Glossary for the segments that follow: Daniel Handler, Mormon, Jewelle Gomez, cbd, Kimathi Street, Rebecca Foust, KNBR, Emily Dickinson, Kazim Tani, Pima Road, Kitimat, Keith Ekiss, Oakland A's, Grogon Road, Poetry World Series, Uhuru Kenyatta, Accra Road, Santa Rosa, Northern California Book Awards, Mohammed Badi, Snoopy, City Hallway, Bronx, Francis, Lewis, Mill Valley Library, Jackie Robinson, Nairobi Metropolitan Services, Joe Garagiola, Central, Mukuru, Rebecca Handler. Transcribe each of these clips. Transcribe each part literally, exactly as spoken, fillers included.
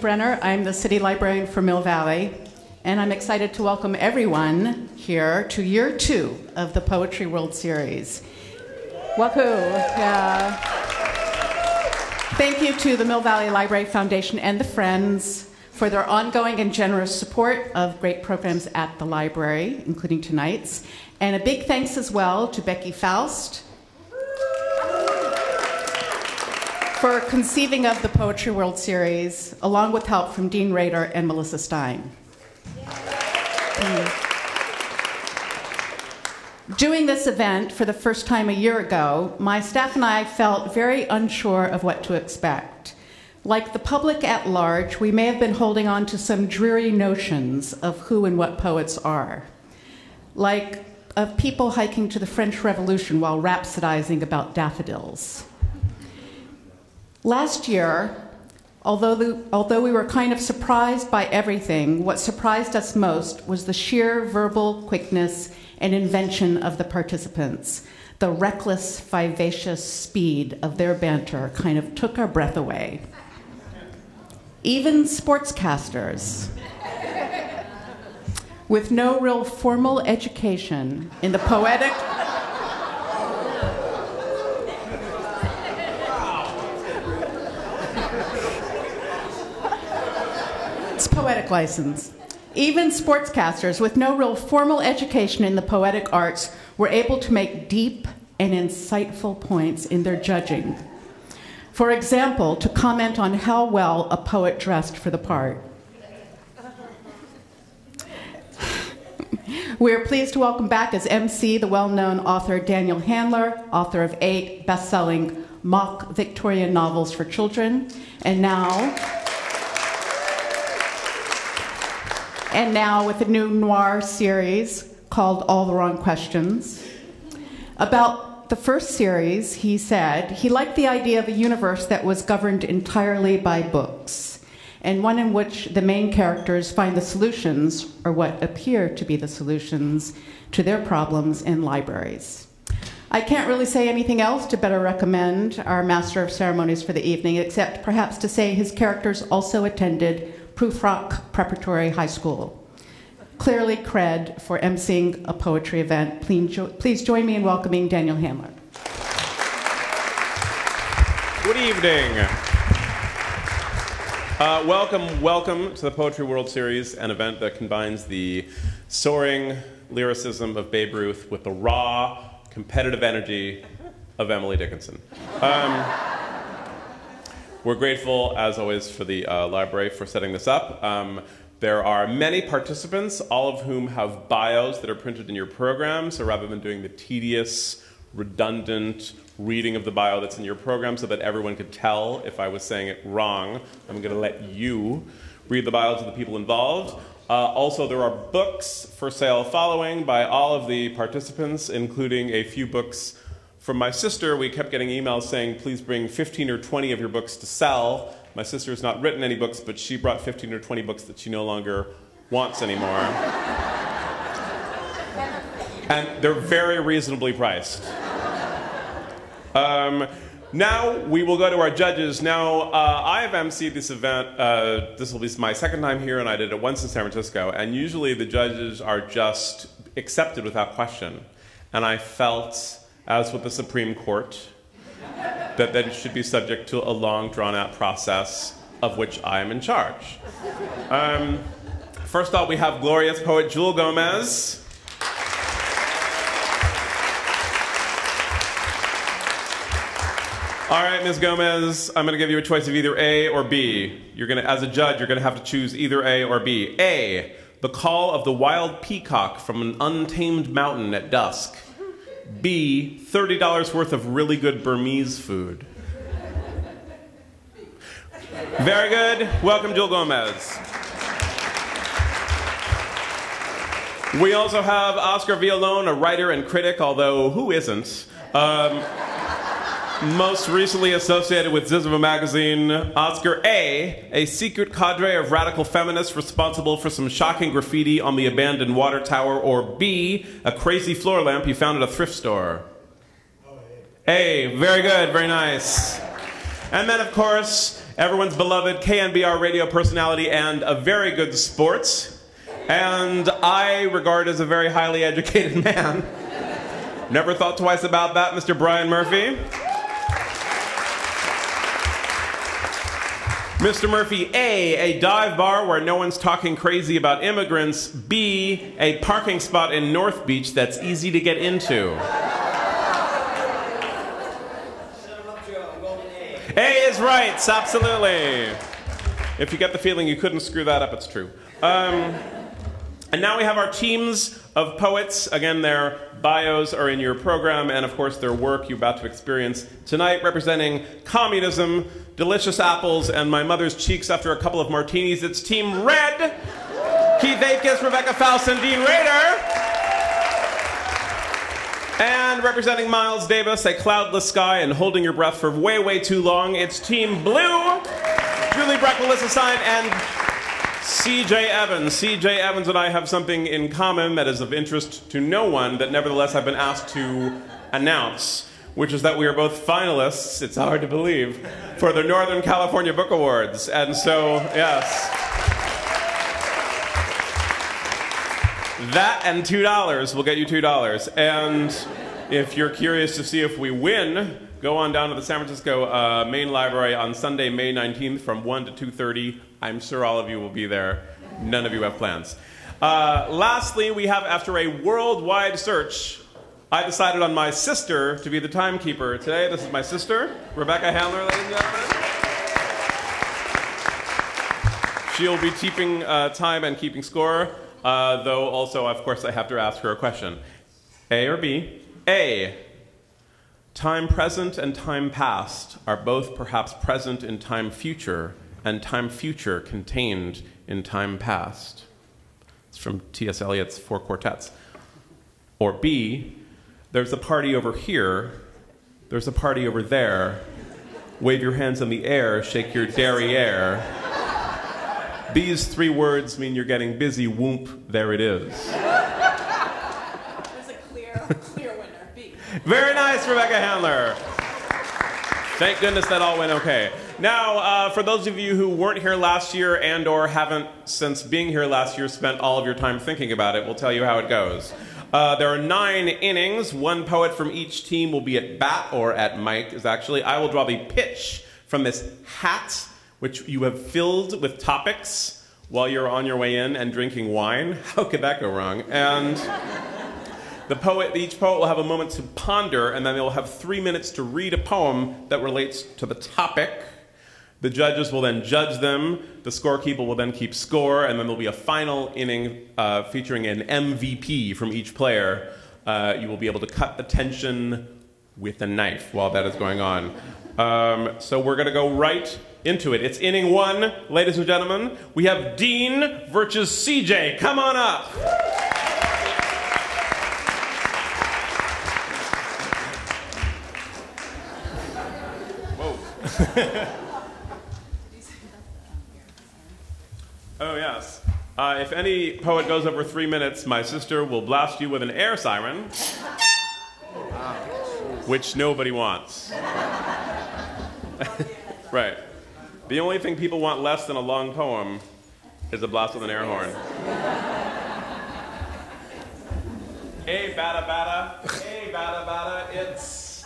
Brenner. I'm the city librarian for Mill Valley, and I'm excited to welcome everyone here to year two of the Poetry World Series. Wahoo! Yeah. Thank you to the Mill Valley Library Foundation and the Friends for their ongoing and generous support of great programs at the library, including tonight's. And a big thanks as well to Becky Foust for conceiving of the Poetry World Series, along with help from Dean Rader and Melissa Stein. Mm. Doing this event for the first time a year ago, my staff and I felt very unsure of what to expect. Like the public at large, we may have been holding on to some dreary notions of who and what poets are. Like of people hiking to the French Revolution while rhapsodizing about daffodils. Last year, although, the, although we were kind of surprised by everything, what surprised us most was the sheer verbal quickness and invention of the participants. The reckless, vivacious speed of their banter kind of took our breath away. Even sportscasters, with no real formal education in the poetic It's poetic license. Even sportscasters with no real formal education in the poetic arts were able to make deep and insightful points in their judging. For example, to comment on how well a poet dressed for the part. We are pleased to welcome back as M C the well-known author Daniel Handler, author of eight best-selling mock Victorian novels for children, and now... And now with a new noir series called All the Wrong Questions. About the first series, he said, he liked the idea of a universe that was governed entirely by books, and one in which the main characters find the solutions, or what appear to be the solutions, to their problems in libraries. I can't really say anything else to better recommend our Master of Ceremonies for the evening, except perhaps to say his characters also attended Prufrock Preparatory High School. Clearly cred for emceeing a poetry event. Please, jo please join me in welcoming Daniel Handler. Good evening. Uh, welcome, welcome to the Poetry World Series, an event that combines the soaring lyricism of Babe Ruth with the raw, competitive energy of Emily Dickinson. Um, We're grateful, as always, for the uh, library for setting this up. Um, there are many participants, all of whom have bios that are printed in your program, so rather than doing the tedious, redundant reading of the bio that's in your program so that everyone could tell if I was saying it wrong, I'm going to let you read the bios of the people involved. Uh, also, there are books for sale following by all of the participants, including a few books from my sister. We kept getting emails saying, please bring fifteen or twenty of your books to sell. My sister has not written any books, but she brought fifteen or twenty books that she no longer wants anymore. And they're very reasonably priced. Um, now we will go to our judges. Now, uh, I have emceed this event. Uh, this will be my second time here, and I did it once in San Francisco. And usually the judges are just accepted without question. And I felt, as with the Supreme Court, that that it should be subject to a long, drawn-out process of which I am in charge. Um, first off, we have glorious poet Jewelle Gomez. All right, Miz Gomez, I'm gonna give you a choice of either A or B. You're gonna, as a judge, you're gonna have to choose either A or B. A, the call of the wild peacock from an untamed mountain at dusk. B, thirty dollars worth of really good Burmese food. Very good. Welcome, Jewelle Gomez. We also have Oscar Villalone, a writer and critic, although who isn't? Um, most recently associated with Zizmo magazine, Oscar A., a secret cadre of radical feminists responsible for some shocking graffiti on the abandoned water tower, or B., a crazy floor lamp he found at a thrift store. A, very good, very nice. And then, of course, everyone's beloved K N B R radio personality and a very good sports. And I regard as a very highly educated man. Never thought twice about that, Mister Brian Murphy. Mister Murphy, A, a dive bar where no one's talking crazy about immigrants. B, a parking spot in North Beach that's easy to get into. A is right, absolutely. If you get the feeling you couldn't screw that up, it's true. Um, And now we have our teams of poets. Again, their bios are in your program, and of course their work you're about to experience tonight, representing communism, delicious apples, and my mother's cheeks after a couple of martinis. It's Team Red, Keith Ekiss, Rebecca Foust, and Dean Rader. And representing Miles Davis, a cloudless sky and holding your breath for way, way too long, it's Team Blue, Julie Breck, Melissa Stein, and C J. Evans. C J. Evans and I have something in common that is of interest to no one that nevertheless I've been asked to announce, which is that we are both finalists, it's hard to believe, for the Northern California Book Awards. And so, yes. That and two dollars will get you two dollars. And if you're curious to see if we win, go on down to the San Francisco uh, Main Library on Sunday, May nineteenth from one to two thirty. I'm sure all of you will be there. None of you have plans. Uh, lastly, we have, after a worldwide search, I decided on my sister to be the timekeeper today. This is my sister, Rebecca Handler, ladies and gentlemen. She'll be keeping uh, time and keeping score, uh, though also, of course, I have to ask her a question. A or B? A. Time present and time past are both perhaps present in time future, and time future contained in time past. It's from T S Eliot's Four Quartets. Or B, there's a party over here, there's a party over there, wave your hands in the air, shake your derriere. These three words mean you're getting busy, whoomp, there it is. There's a clear, clear winner, B. Very nice, Rebecca Handler. Thank goodness that all went okay. Now, uh, for those of you who weren't here last year and or haven't, since being here last year, spent all of your time thinking about it, we'll tell you how it goes. Uh, there are nine innings. One poet from each team will be at bat, or at mic, is actually. I will draw the pitch from this hat, which you have filled with topics while you're on your way in and drinking wine. How could that go wrong? And The poet, each poet will have a moment to ponder, and then they'll have three minutes to read a poem that relates to the topic. The judges will then judge them. The scorekeeper will then keep score, and then there'll be a final inning uh, featuring an M V P from each player. Uh, you will be able to cut the tension with a knife while that is going on. Um, so we're gonna go right into it. It's inning one, ladies and gentlemen. We have Dean versus C J. Come on up. Oh yes. Uh, if any poet goes over three minutes, my sister will blast you with an air siren, which nobody wants. Right. The only thing people want less than a long poem is a blast with an air horn. Hey, bada bada. Hey, bada bada. It's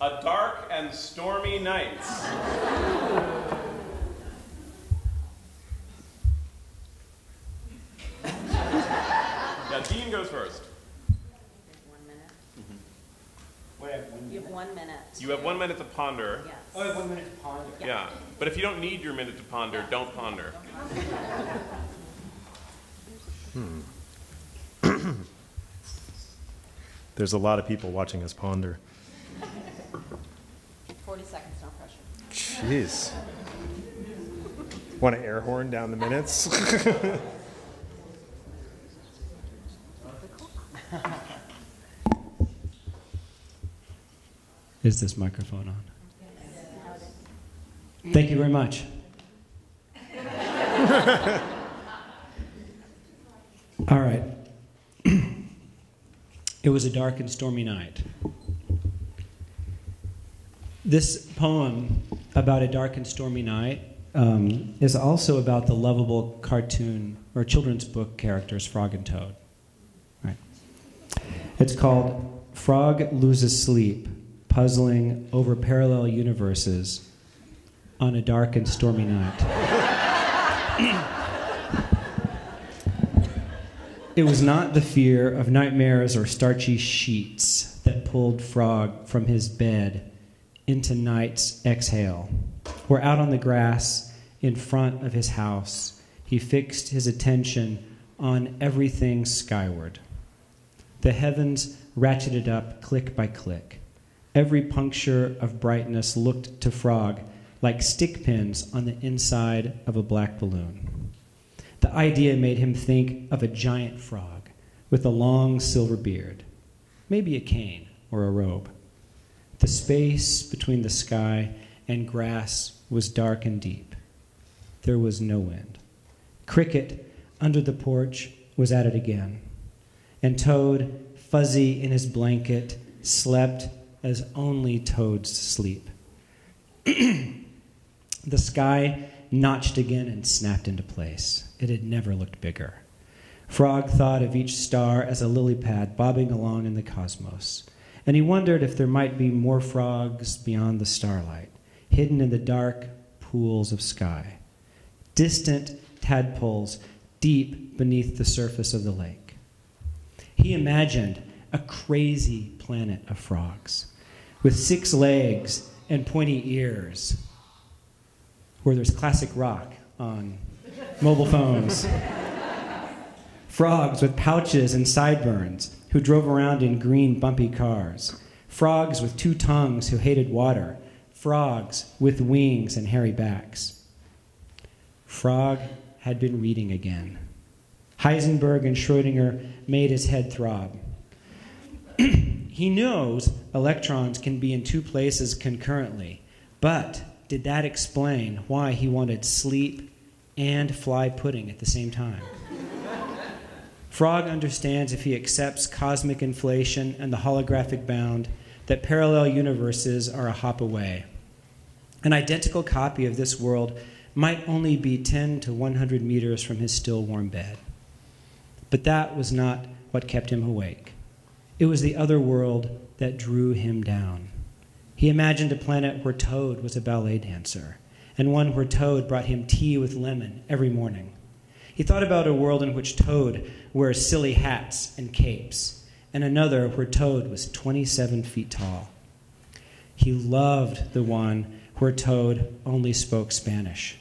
a dark and stormy night. Yeah, Dean goes first. One minute. Mm-hmm. Wait, I have one minute. You have one minute. You have one minute to ponder. Yes. Oh, I have one minute to ponder. Yeah. Yeah. But if you don't need your minute to ponder, don't ponder. Hmm. There's a lot of people watching us ponder. forty seconds, no pressure. Jeez. Want to air horn down the minutes? Is this microphone on? Yes. Thank you very much. All right. It was a dark and stormy night. This poem about a dark and stormy night um, is also about the lovable cartoon or children's book characters, Frog and Toad. Right. It's called Frog Loses Sleep, Puzzling Over Parallel Universes on a Dark and Stormy Night. It was not the fear of nightmares or starchy sheets that pulled Frog from his bed into night's exhale. Or out on the grass in front of his house, he fixed his attention on everything skyward. The heavens ratcheted up click by click. Every puncture of brightness looked to Frog like stick pins on the inside of a black balloon. The idea made him think of a giant frog with a long silver beard, maybe a cane or a robe. The space between the sky and grass was dark and deep. There was no wind. Cricket under the porch was at it again, and Toad, fuzzy in his blanket, slept as only toads sleep. The sky notched again and snapped into place. It had never looked bigger. Frog thought of each star as a lily pad bobbing along in the cosmos, and he wondered if there might be more frogs beyond the starlight, hidden in the dark pools of sky, distant tadpoles deep beneath the surface of the lake. He imagined a crazy planet of frogs with six legs and pointy ears, where there's classic rock on mobile phones. Frogs with pouches and sideburns who drove around in green bumpy cars. Frogs with two tongues who hated water. Frogs with wings and hairy backs. Frog had been reading again. Heisenberg and Schrödinger made his head throb. He knows electrons can be in two places concurrently, but did that explain why he wanted sleep and fly pudding at the same time? Frog understands if he accepts cosmic inflation and the holographic bound that parallel universes are a hop away. An identical copy of this world might only be ten to one hundred meters from his still warm bed. But that was not what kept him awake. It was the other world that drew him down. He imagined a planet where Toad was a ballet dancer, and one where Toad brought him tea with lemon every morning. He thought about a world in which Toad wears silly hats and capes, and another where Toad was twenty-seven feet tall. He loved the one where Toad only spoke Spanish,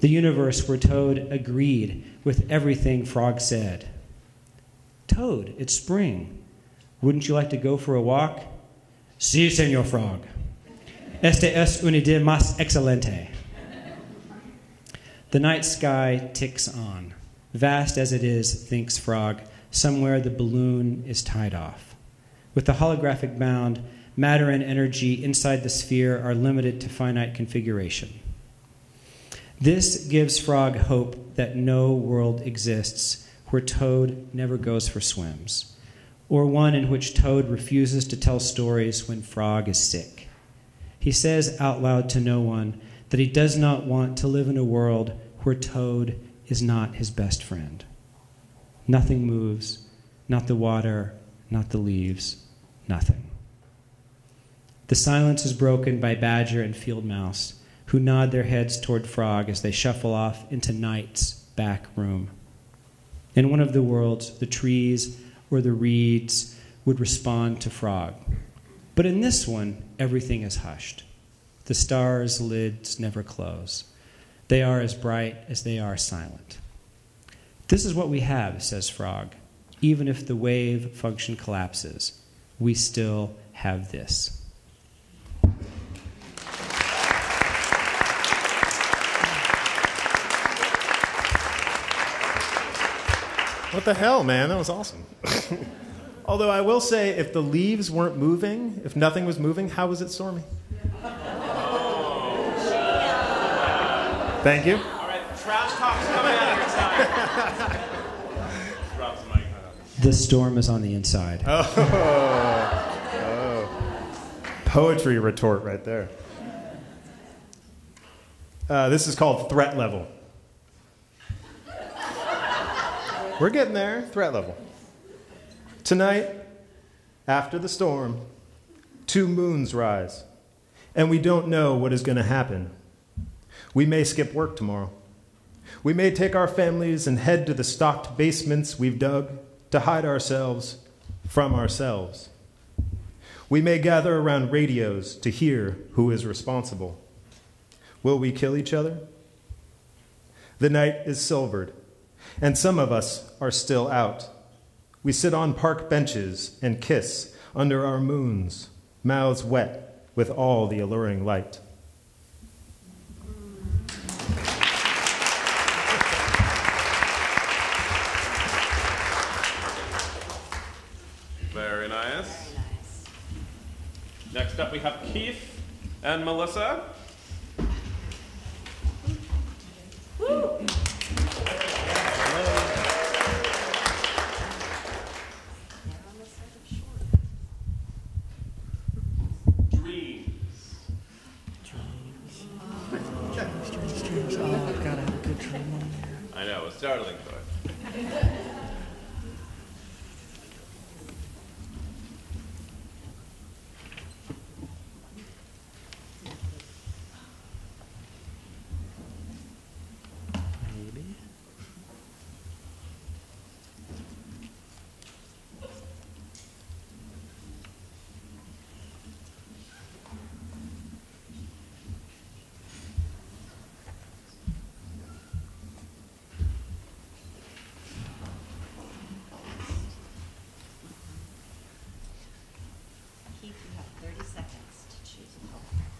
the universe where Toad agreed with everything Frog said. "Toad, it's spring. Wouldn't you like to go for a walk?" "Sí, señor Frog. Este es una idea más excelente." The night sky ticks on. Vast as it is, thinks Frog, somewhere the balloon is tied off. With the holographic bound, matter and energy inside the sphere are limited to finite configuration. This gives Frog hope that no world exists where Toad never goes for swims, or one in which Toad refuses to tell stories when Frog is sick. He says out loud to no one that he does not want to live in a world where Toad is not his best friend. Nothing moves, not the water, not the leaves, nothing. The silence is broken by Badger and Field Mouse, who nod their heads toward Frog as they shuffle off into night's back room. In one of the worlds, the trees or the reeds would respond to Frog. But in this one, everything is hushed. The stars' lids never close. They are as bright as they are silent. "This is what we have," says Frog. "Even if the wave function collapses, we still have this." What the hell, man? That was awesome. Although I will say, if the leaves weren't moving, if nothing was moving, how was it stormy? Thank you. All right, trash talk's coming out of time. Drop the mic. The storm is on the inside. Oh. Oh. Poetry retort right there. Uh, this is called Threat Level. We're getting there. Threat level. Tonight, after the storm, two moons rise, and we don't know what is going to happen. We may skip work tomorrow. We may take our families and head to the stocked basements we've dug to hide ourselves from ourselves. We may gather around radios to hear who is responsible. Will we kill each other? The night is silvered, and some of us are still out. We sit on park benches and kiss under our moons, mouths wet with all the alluring light. Very nice. Very nice. Next up we have Keith and Melissa. Woo! Startling thought. Maybe.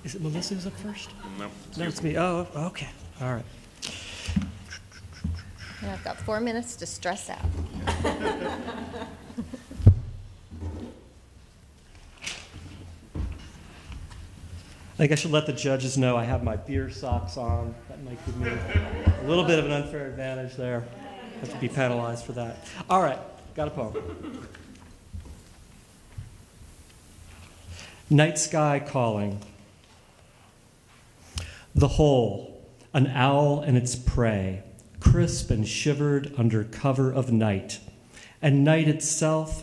Is it Melissa who's up first? No. No, it's me. Oh, okay. All right. And I've got four minutes to stress out. I think I should let the judges know I have my beer socks on. That might give me a little bit of an unfair advantage there. I have to be penalized for that. All right. Got a poem. Night sky calling. The whole, an owl and its prey, crisp and shivered under cover of night. And night itself,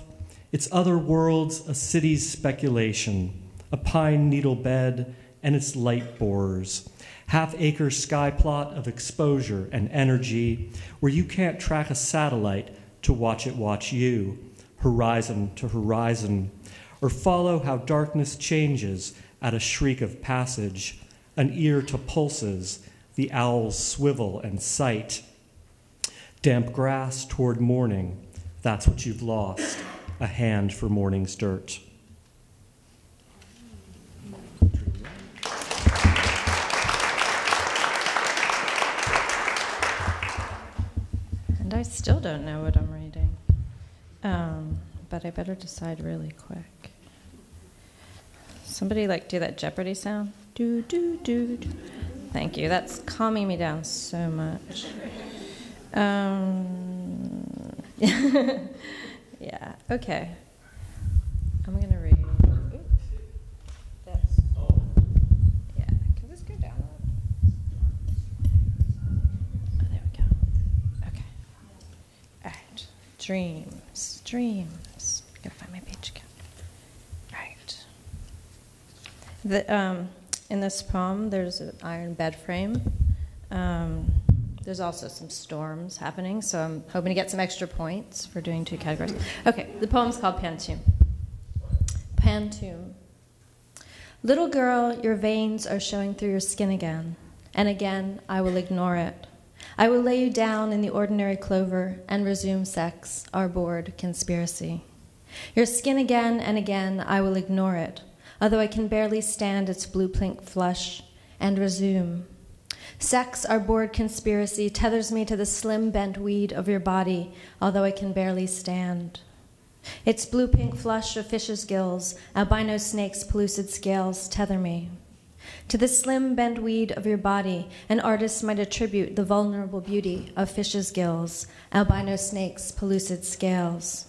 its other worlds, a city's speculation, a pine needle bed and its light borers. Half-acre sky plot of exposure and energy where you can't track a satellite to watch it watch you, horizon to horizon, or follow how darkness changes at a shriek of passage, an ear to pulses, the owl's swivel and sight. Damp grass toward morning, that's what you've lost, a hand for morning's dirt. And I still don't know what I'm reading, um, but I better decide really quick. Somebody like do that Jeopardy sound. Do, do, do, do. Thank you. That's calming me down so much. Um, yeah, okay. I'm going to read. Oops. That's, yeah, can this go down? Oh, there we go. Okay. All right. Dreams, dreams. I've got to find my page again. All right. The, um... In this poem, there's an iron bed frame. Um, there's also some storms happening, so I'm hoping to get some extra points for doing two categories. Okay, the poem's called Pantoum. Pantoum. Little girl, your veins are showing through your skin again, and again I will ignore it. I will lay you down in the ordinary clover and resume sex, our bored conspiracy. Your skin again and again I will ignore it, although I can barely stand its blue pink flush, and resume. Sex, our bored conspiracy, tethers me to the slim bent weed of your body, although I can barely stand. Its blue-pink flush of fish's gills, albino snake's pellucid scales tether me. To the slim bent weed of your body, an artist might attribute the vulnerable beauty of fish's gills, albino snake's pellucid scales.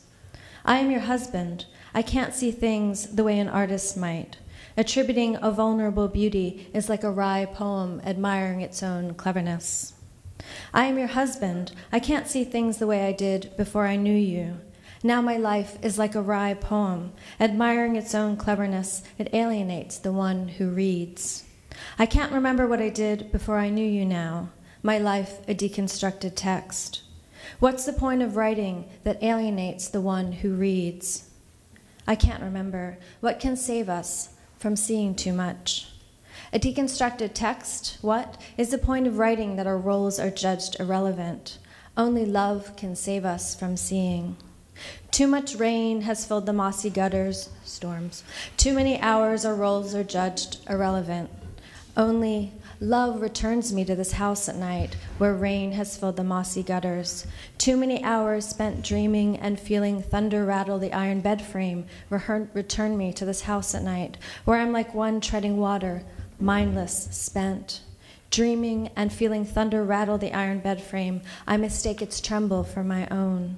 I am your husband. I can't see things the way an artist might. Attributing a vulnerable beauty is like a wry poem admiring its own cleverness. I am your husband. I can't see things the way I did before I knew you. Now my life is like a wry poem. Admiring its own cleverness, it alienates the one who reads. I can't remember what I did before I knew you now. My life a deconstructed text. What's the point of writing that alienates the one who reads? I can't remember. What can save us from seeing too much? A deconstructed text, what is the point of writing that our roles are judged irrelevant? Only love can save us from seeing. Too much rain has filled the mossy gutters, storms. Too many hours our roles are judged irrelevant. Only love returns me to this house at night where rain has filled the mossy gutters. Too many hours spent dreaming and feeling thunder rattle the iron bed frame return me to this house at night where I'm like one treading water, mindless, spent. Dreaming and feeling thunder rattle the iron bed frame, I mistake its tremble for my own.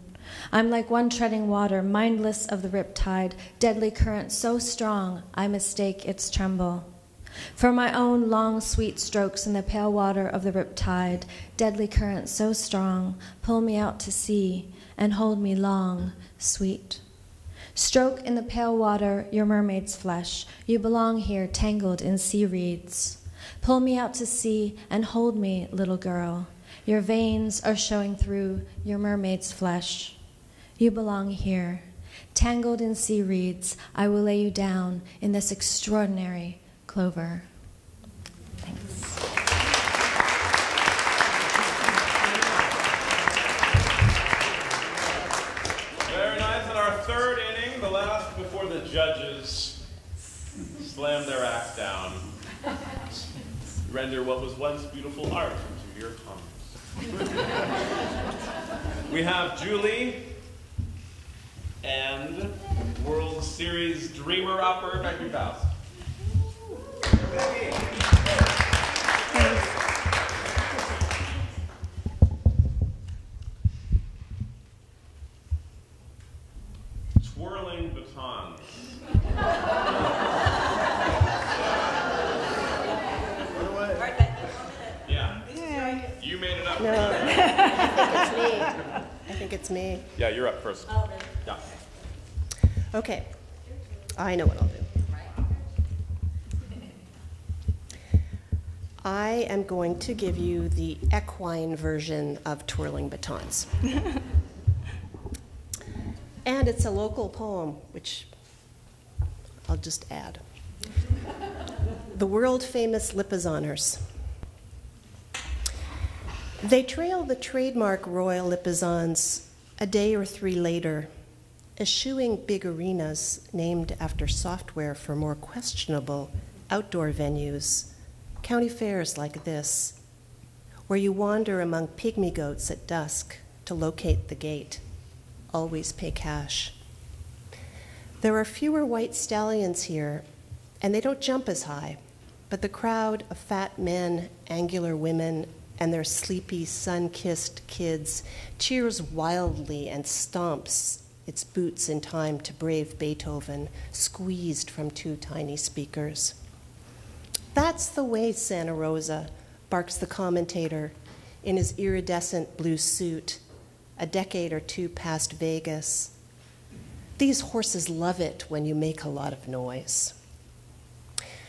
I'm like one treading water, mindless of the riptide, deadly current so strong I mistake its tremble. For my own long, sweet strokes in the pale water of the riptide, deadly current so strong, pull me out to sea and hold me long, sweet. Stroke in the pale water your mermaid's flesh. You belong here tangled in sea reeds. Pull me out to sea and hold me, little girl. Your veins are showing through your mermaid's flesh. You belong here. Tangled in sea reeds, I will lay you down in this extraordinary clover. Thanks. Very nice. In our third inning, the last before the judges slam their act down, render what was once beautiful art into your tongues. We have Julie and World Series dreamer-upper Becky Foust. Twirling batons. Yeah. Yeah. You made it up. No. I think it's me. I think it's me. Yeah, you're up first. Oh, okay. Yeah. Okay. I know what I'll do. I am going to give you the equine version of twirling batons. And it's a local poem, which I'll just add. The world-famous Lipizzaners. They trail the trademark royal Lipizzans a day or three later, eschewing big arenas named after software for more questionable outdoor venues, county fairs like this, where you wander among pygmy goats at dusk to locate the gate. Always pay cash. There are fewer white stallions here, and they don't jump as high, but the crowd of fat men, angular women, and their sleepy, sun-kissed kids cheers wildly and stomps its boots in time to brave Beethoven, squeezed from two tiny speakers. That's the way, Santa Rosa, barks the commentator in his iridescent blue suit, a decade or two past Vegas. These horses love it when you make a lot of noise.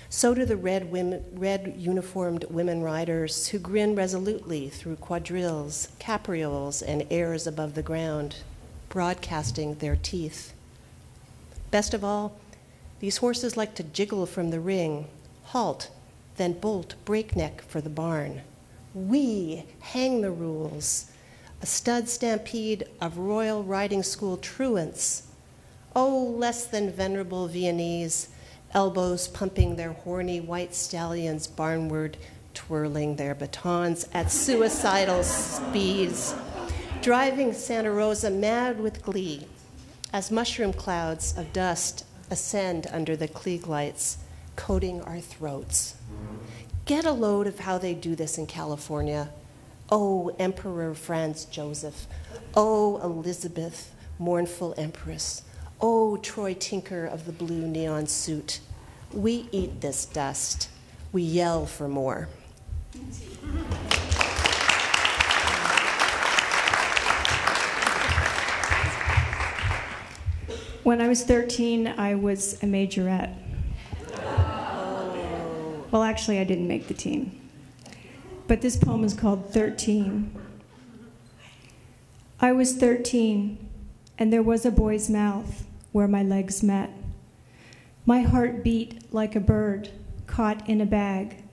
So do the red, women, red uniformed women riders who grin resolutely through quadrilles, caprioles, and airs above the ground, broadcasting their teeth. Best of all, these horses like to jiggle from the ring, halt, then bolt breakneck for the barn. We hang the rules. A stud stampede of Royal Riding School truants. Oh, less than venerable Viennese, elbows pumping their horny white stallions barnward, tw twirling their batons at suicidal speeds, driving Santa Rosa mad with glee as mushroom clouds of dust ascend under the Klieg lights, coating our throats. Get a load of how they do this in California. Oh, Emperor Franz Joseph. Oh, Elizabeth, mournful empress. Oh, Troy Tinker of the blue neon suit. We eat this dust. We yell for more. When I was thirteen, I was a majorette. Oh. Well, actually, I didn't make the team. But this poem is called thirteen. I was thirteen, and there was a boy's mouth where my legs met. My heart beat like a bird caught in a bag,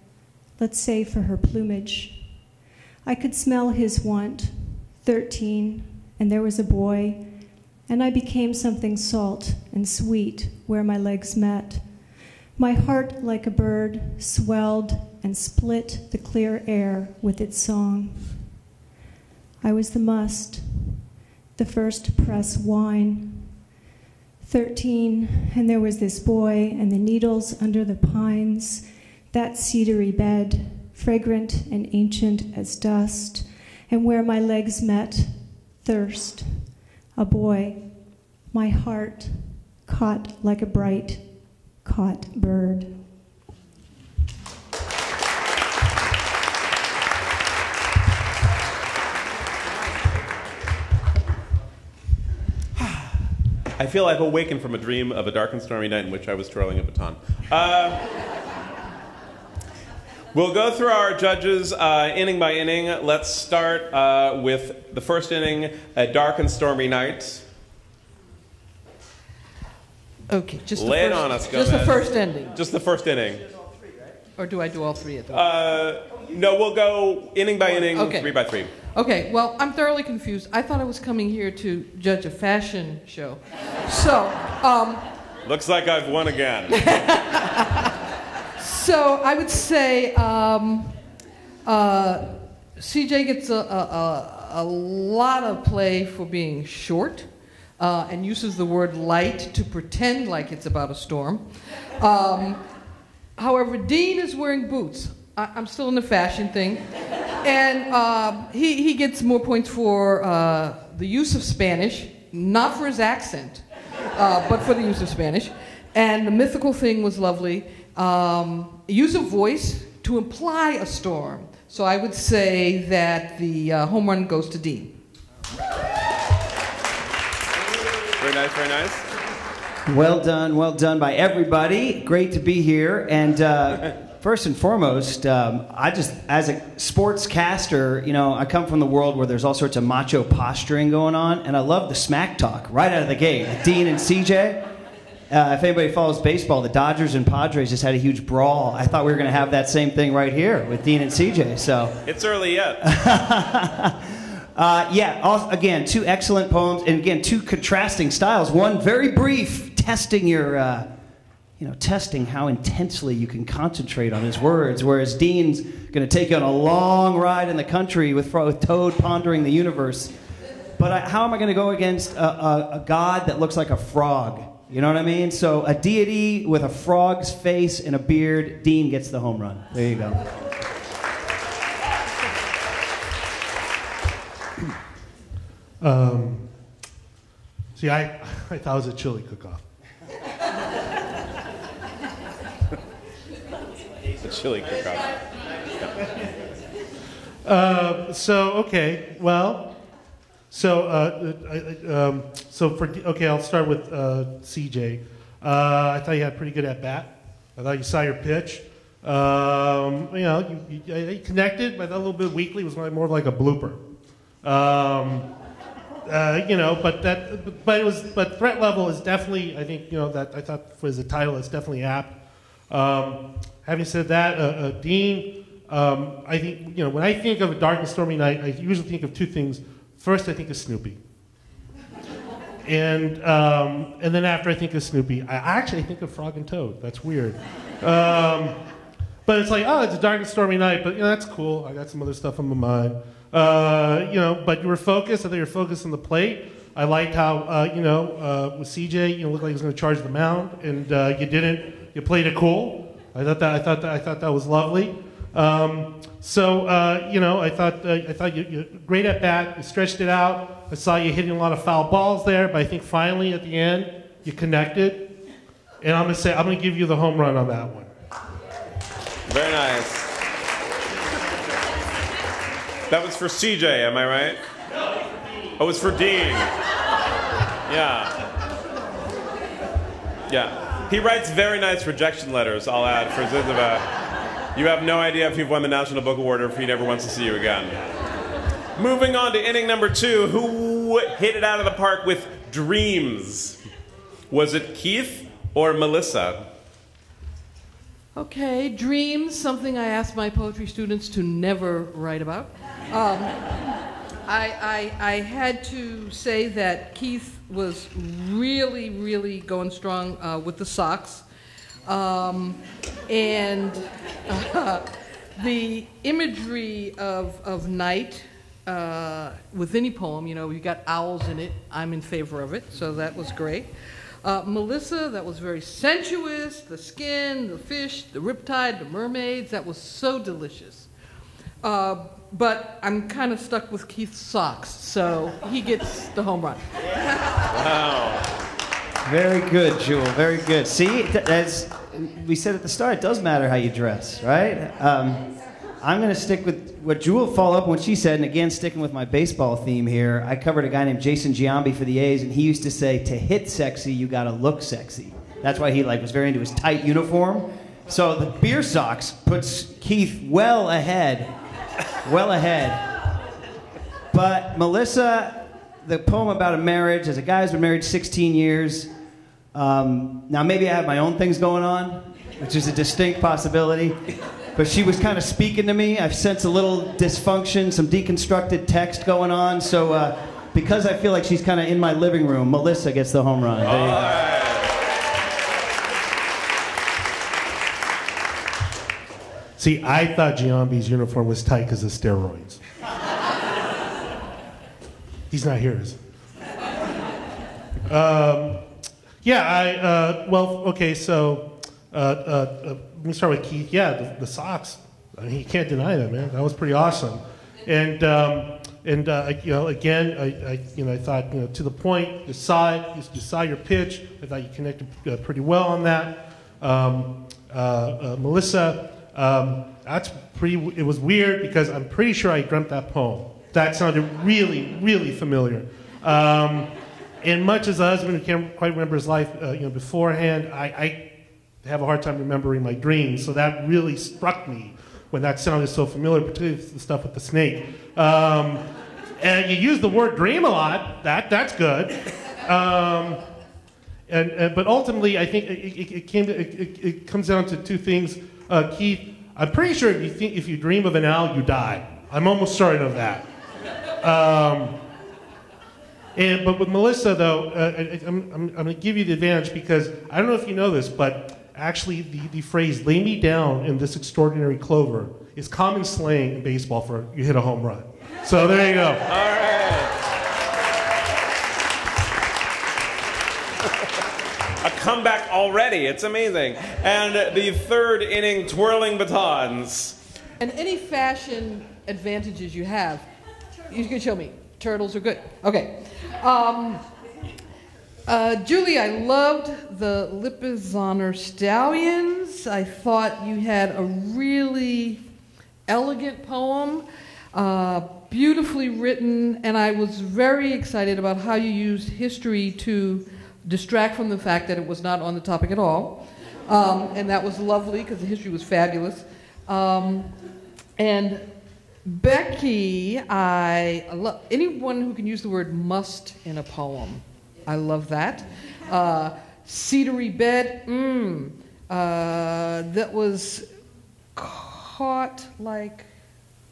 let's say for her plumage. I could smell his want, thirteen, and there was a boy, and I became something salt and sweet where my legs met. My heart, like a bird, swelled and split the clear air with its song. I was the must, the first press wine. Thirteen, and there was this boy and the needles under the pines, that cedary bed, fragrant and ancient as dust, and where my legs met, thirst, a boy, my heart, caught like a bright, caught bird. I feel I've awakened from a dream of a dark and stormy night in which I was twirling a baton. Uh, we'll go through our judges uh, inning by inning. Let's start uh, with the first inning, A Dark and Stormy Night. Okay, just the, Lay first, on us, just the first ending. Just the first inning. Or do I do all three at the uh, No, we'll go inning by inning, okay. three by three. Okay, well, I'm thoroughly confused. I thought I was coming here to judge a fashion show. So, um... looks like I've won again. So, I would say um, uh, C J gets a, a, a lot of play for being short. Uh, and uses the word light to pretend like it's about a storm. Um, however, Dean is wearing boots. I I'm still in the fashion thing. And uh, he, he gets more points for uh, the use of Spanish, not for his accent, uh, but for the use of Spanish. And the mythical thing was lovely. Um, use of voice to imply a storm. So I would say that the uh, home run goes to Dean. Very nice, very nice. Well done, well done by everybody. Great to be here. And uh, first and foremost, um, I just, as a sportscaster, you know, I come from the world where there's all sorts of macho posturing going on, and I love the smack talk right out of the gate with Dean and C J. Uh, if anybody follows baseball, the Dodgers and Padres just had a huge brawl. I thought we were going to have that same thing right here with Dean and C J, so. It's early yet. Uh, yeah, all, again, two excellent poems, and again, two contrasting styles. One very brief, testing your, uh, you know, testing how intensely you can concentrate on his words, whereas Dean's going to take you on a long ride in the country with, with Toad pondering the universe. But I, how am I going to go against a, a, a god that looks like a frog? You know what I mean? So a deity with a frog's face and a beard, Dean gets the home run. There you go. Um, see, I, I thought it was a chili cook-off. It's a chili cook-off. Uh, so, okay, well, so, uh, I, um, so for, okay, I'll start with uh, C J. Uh, I thought you had a pretty good at-bat. I thought you saw your pitch. Um, you know, you, you, you connected, but that little bit weakly was more like a blooper. Um, Uh, you know, but that, but it was, but threat level is definitely, I think, you know, that I thought was the title is definitely apt. Um, having said that, uh, uh, Dean, um, I think, you know, when I think of a dark and stormy night, I usually think of two things. First, I think of Snoopy, and um, and then after I think of Snoopy, I actually think of Frog and Toad. That's weird. Um, But it's like, oh, it's a dark and stormy night, but you know, that's cool. I got some other stuff on my mind. Uh, you know, but you were focused. I think you were focused on the plate. I liked how, uh, you know, uh, with C J, you know, looked like he was going to charge the mound, and uh, you didn't. You played it cool. I thought that. I thought that. I thought that was lovely. Um, so, uh, you know, I thought. Uh, I thought you, you great at bat. You stretched it out. I saw you hitting a lot of foul balls there, but I think finally at the end you connected. And I'm going to say I'm going to give you the home run on that one. Very nice. That was for C J, am I right? Oh, it's for Dean. Yeah. Yeah. He writes very nice rejection letters, I'll add, for Zizmo. You have no idea if you've won the National Book Award or if he never wants to see you again. Moving on to inning number two, who hit it out of the park with dreams? Was it Keith or Melissa? Okay, dreams, something I asked my poetry students to never write about. Um, I, I, I had to say that Keith was really, really going strong uh, with the socks. Um, and uh, the imagery of, of night uh, with any poem, you know, you got owls in it. I'm in favor of it, so that was great. Uh, Melissa, that was very sensuous, the skin, the fish, the riptide, the mermaids, that was so delicious. Uh, but I'm kind of stuck with Keith's socks, so he gets the home run. Wow. Very good, Jewelle, very good. See, as we said at the start, it does matter how you dress, right? Um, I'm going to stick with what Jewelle followed up on what she said, and again, sticking with my baseball theme here. I covered a guy named Jason Giambi for the A's, and he used to say, to hit sexy, you got to look sexy. That's why he like was very into his tight uniform. So the beer socks puts Keith well ahead, well ahead. But Melissa, the poem about a marriage, as a guy who's been married sixteen years, um, now maybe I have my own things going on, which is a distinct possibility. But she was kind of speaking to me. I sense a little dysfunction, some deconstructed text going on. So uh, because I feel like she's kind of in my living room, Melissa gets the home run. There you go. Right. See, I thought Giambi's uniform was tight because of steroids. He's not here, is he? Um, yeah, I, uh, well, okay, so... Uh, uh, uh, Let me start with Keith. Yeah, the, the socks. I mean, you can't deny that, man. That was pretty awesome. And um, and uh, you know, again, I, I you know I thought you know to the point. You saw it. You, you saw your pitch. I thought you connected uh, pretty well on that. Um, uh, uh, Melissa, um, that's pretty. It was weird because I'm pretty sure I dreamt that poem. That sounded really, really familiar. Um, and much as a husband who can't quite remember his life, uh, you know, beforehand, I. I have a hard time remembering my dreams, so that really struck me when that sounded so familiar, particularly the stuff with the snake. Um, and you use the word dream a lot. That that's good. Um, and, and but ultimately, I think it, it, it came to, it, it comes down to two things, uh, Keith. I'm pretty sure if you think if you dream of an owl, you die. I'm almost certain of that. Um, and but with Melissa, though, uh, I, I'm I'm, I'm going to give you the advantage because I don't know if you know this, but actually, the, the phrase, lay me down in this extraordinary clover, is common slang in baseball for you hit a home run. So there you go. All right. A comeback already. It's amazing. And the third inning, twirling batons. And any fashion advantages you have, you can show me. Turtles are good. Okay. Um, Uh, Julie, I loved the Lipizzanner Stallions. I thought you had a really elegant poem, uh, beautifully written, and I was very excited about how you used history to distract from the fact that it was not on the topic at all. Um, and that was lovely because the history was fabulous. Um, and Becky, I love anyone who can use the word must in a poem. I love that. Uh, cedary bed, mmm. Uh, that was caught like,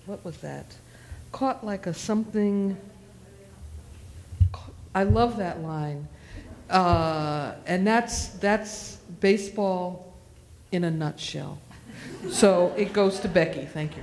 what was that? Caught like a something. I love that line. Uh, and that's, that's baseball in a nutshell. So it goes to Becky. Thank you.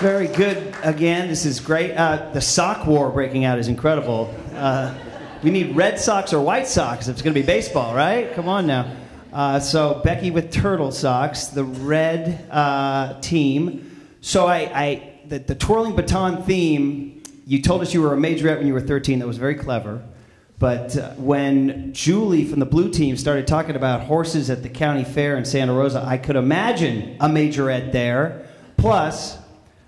Very good. Again, this is great. Uh, the sock war breaking out is incredible. Uh, we need red socks or white socks if it's going to be baseball, right? Come on now. Uh, so Becky with turtle socks, the red uh, team. So I, I the, the twirling baton theme, you told us you were a majorette when you were thirteen. That was very clever. But uh, when Julie from the blue team started talking about horses at the county fair in Santa Rosa, I could imagine a majorette there. Plus,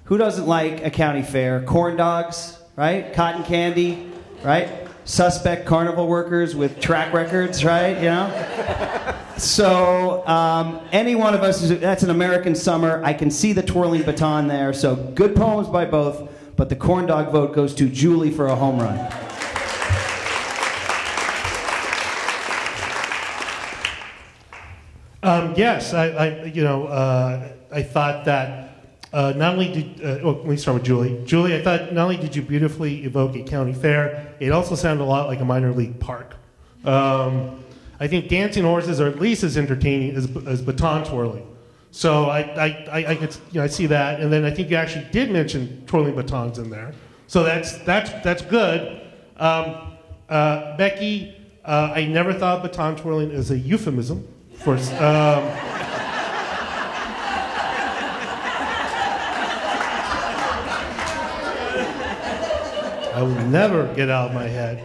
who doesn't like a county fair? Corn dogs, right? Cotton candy, right? Suspect carnival workers with track records, right? You know? So um, any one of us, is, that's an American summer. I can see the twirling baton there. So good poems by both, but the corn dog vote goes to Julie for a home run. Um, yes, I, I, you know, uh, I thought that uh, not only did, uh, well, let me start with Julie. Julie, I thought not only did you beautifully evoke a county fair, it also sounded a lot like a minor league park. Um, I think dancing horses are at least as entertaining as, as baton twirling. So I, I, I, I could, you know, I see that, and then I think you actually did mention twirling batons in there. So that's that's that's good. Um, uh, Becky, uh, I never thought of baton twirling as a euphemism. For, um, I will never get out of my head.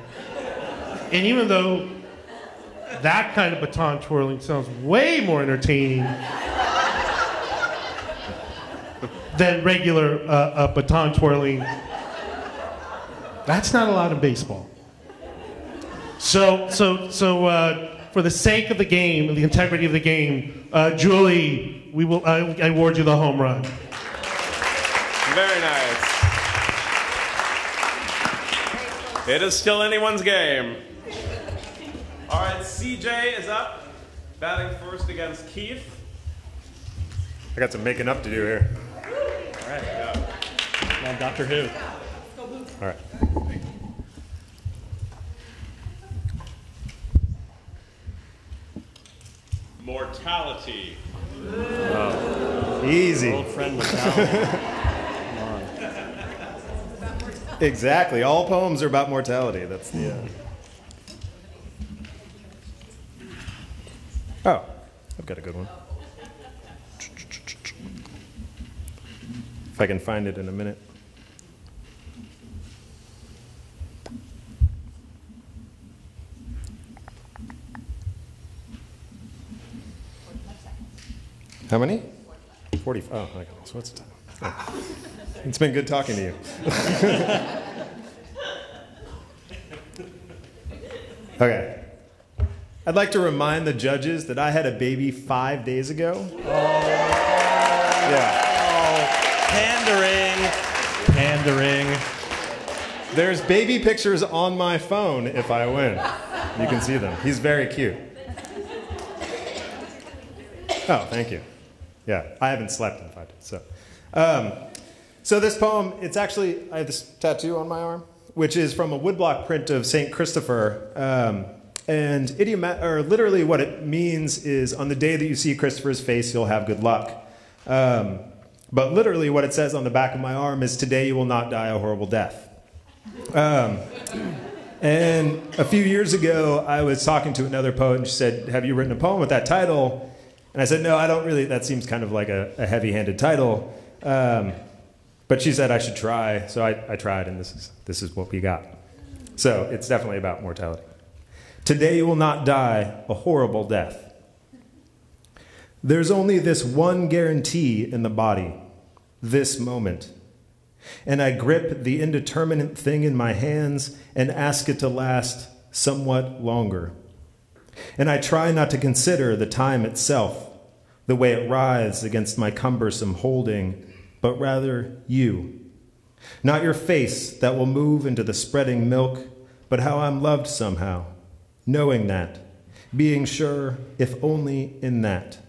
And even though that kind of baton twirling sounds way more entertaining than regular uh, uh, baton twirling, that's not allowed in baseball. So, so, so. Uh, For the sake of the game and the integrity of the game, uh, Julie, we will. I, I award you the home run. Very nice. It is still anyone's game. All right, C J is up, batting first against Keith. I got some making up to do here. All right, go. Come on, Doctor Who. All right. Mortality. Oh. Easy. Old friend mortality. Come on. Exactly. All poems are about mortality. That's the. Uh... Oh, I've got a good one. If I can find it in a minute. How many? Forty. Oh, I got all sorts of time. Oh. It's been good talking to you. Okay. I'd like to remind the judges that I had a baby five days ago. Oh. Yeah. Oh. Pandering. Pandering. There's baby pictures on my phone if I win. You can see them. He's very cute. Oh, thank you. Yeah, I haven't slept in five days. So, um, so this poem, it's actually, I have this tattoo on my arm, which is from a woodblock print of Saint Christopher. Um, and idioma- or literally what it means is, on the day that you see Christopher's face, you'll have good luck. Um, but literally what it says on the back of my arm is, today you will not die a horrible death. Um, and a few years ago, I was talking to another poet, and she said, have you written a poem with that title? And I said, no, I don't really, that seems kind of like a, a heavy-handed title. Um, but she said I should try, so I, I tried, and this is, this is what we got. So it's definitely about mortality. Today you will not die a horrible death. There's only this one guarantee in the body, this moment. And I grip the indeterminate thing in my hands and ask it to last somewhat longer. And I try not to consider the time itself, the way it writhes against my cumbersome holding, but rather you. Not your face that will move into the spreading milk, but how I'm loved somehow, knowing that, being sure, if only in that.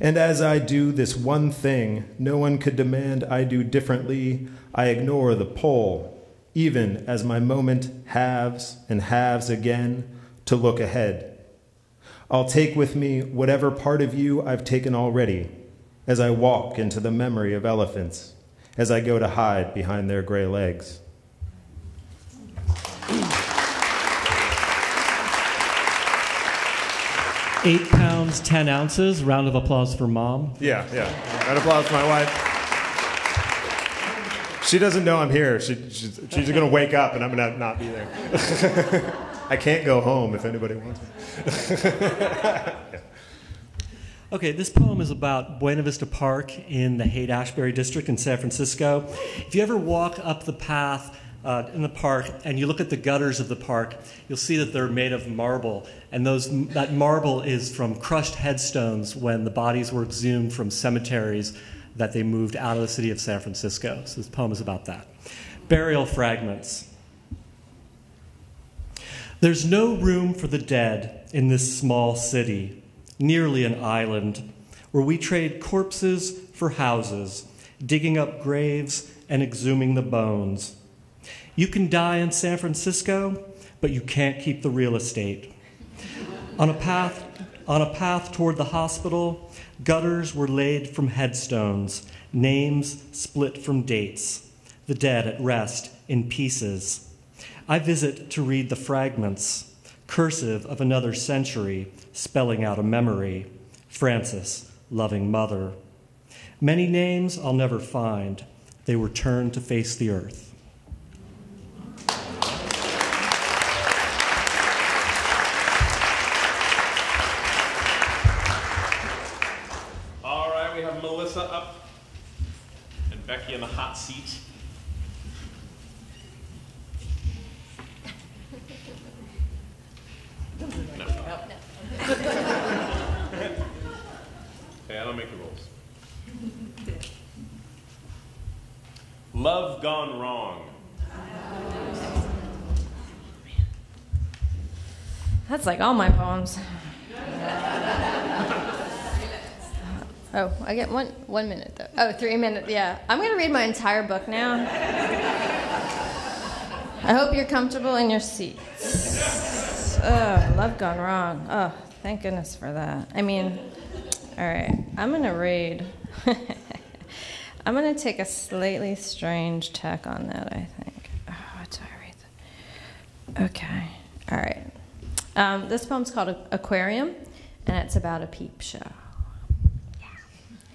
And as I do this one thing, no one could demand I do differently, I ignore the pull, even as my moment halves and halves again, to look ahead. I'll take with me whatever part of you I've taken already as I walk into the memory of elephants, as I go to hide behind their gray legs. Eight pounds, ten ounces. Round of applause for Mom. Yeah, yeah. Round of applause for my wife. She doesn't know I'm here. She, she's she's going to wake up and I'm going to not be there. I can't go home if anybody wants me. Yeah. Okay, this poem is about Buena Vista Park in the Haight-Ashbury district in San Francisco. If you ever walk up the path uh, in the park and you look at the gutters of the park, you'll see that they're made of marble. And those, that marble is from crushed headstones when the bodies were exhumed from cemeteries that they moved out of the city of San Francisco. So this poem is about that. Burial fragments. There's no room for the dead in this small city, nearly an island, where we trade corpses for houses, digging up graves and exhuming the bones. You can die in San Francisco, but you can't keep the real estate. On a path, on a path toward the hospital, gutters were laid from headstones, names split from dates, the dead at rest in pieces. I visit to read the fragments, cursive of another century, spelling out a memory, Francis, loving mother. Many names I'll never find. They were turned to face the earth. All right, we have Melissa up and Becky in the hot seat. Okay, I don't make the rules. Love gone wrong. That's like all my poems. Oh, I get one one minute though. Oh, three minutes. Yeah, I'm gonna read my entire book now. I hope you're comfortable in your seats. Oh, love gone wrong. Oh, thank goodness for that. I mean. All right, I'm gonna read. I'm gonna take a slightly strange tack on that, I think. Oh, what do I read that? Okay, all right. Um, this poem's called Aquarium, and it's about a peep show. Yeah.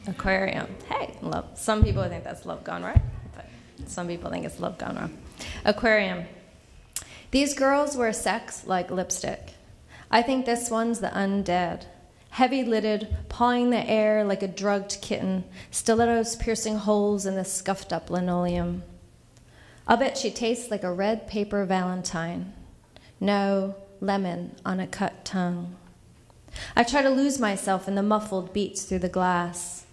Aquarium. Hey, love. Some people think that's love gone right, but some people think it's love gone wrong. Aquarium. These girls wear sex like lipstick. I think this one's the undead. Heavy-lidded, pawing the air like a drugged kitten, stilettos piercing holes in the scuffed-up linoleum. I'll bet she tastes like a red paper valentine. No, lemon on a cut tongue. I try to lose myself in the muffled beats through the glass.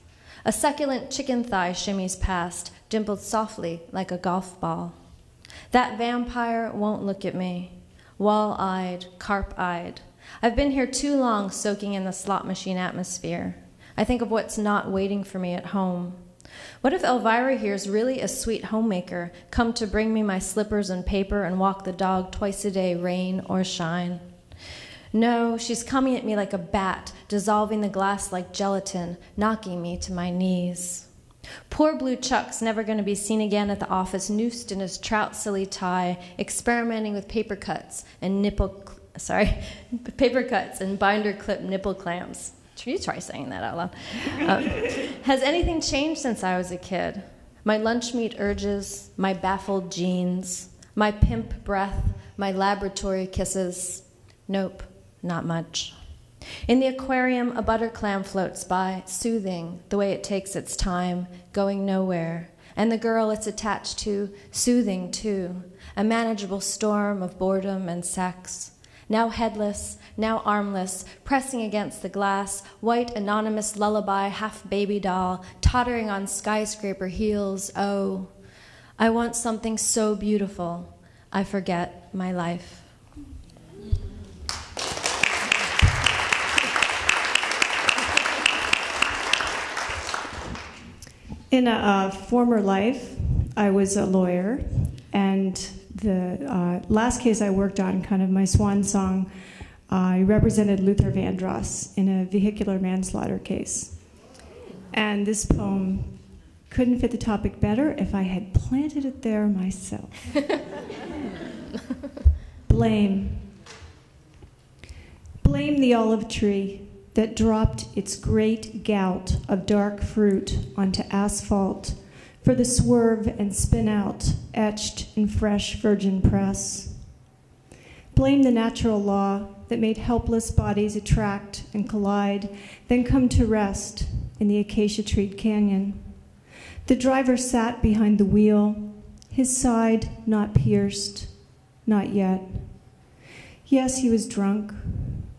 A succulent chicken thigh shimmies past, dimpled softly like a golf ball. That vampire won't look at me, wall-eyed, carp-eyed. I've been here too long soaking in the slot machine atmosphere. I think of what's not waiting for me at home. What if Elvira here's really a sweet homemaker, come to bring me my slippers and paper and walk the dog twice a day, rain or shine? No, she's coming at me like a bat, dissolving the glass like gelatin, knocking me to my knees. Poor Blue Chuck's never going to be seen again at the office, noosed in his trout silly tie, experimenting with paper cuts and nipple Sorry, paper cuts and binder clip nipple clamps. You try saying that out loud. Uh, has anything changed since I was a kid? My lunch meat urges, my baffled jeans, my pimp breath, my laboratory kisses. Nope, not much. In the aquarium, a butter clam floats by, soothing the way it takes its time, going nowhere. And the girl it's attached to, soothing too, a manageable storm of boredom and sex. Now headless, now armless, pressing against the glass, white anonymous lullaby, half-baby doll, tottering on skyscraper heels, oh. I want something so beautiful, I forget my life. In a uh, former life, I was a lawyer, and the uh, last case I worked on, kind of my swan song, I represented Luther Vandross in a vehicular manslaughter case. And this poem couldn't fit the topic better if I had planted it there myself. Blame. Blame the olive tree that dropped its great gout of dark fruit onto asphalt for the swerve and spin out etched in fresh virgin press. Blame the natural law that made helpless bodies attract and collide, then come to rest in the acacia-treed canyon. The driver sat behind the wheel, his side not pierced, not yet. Yes, he was drunk,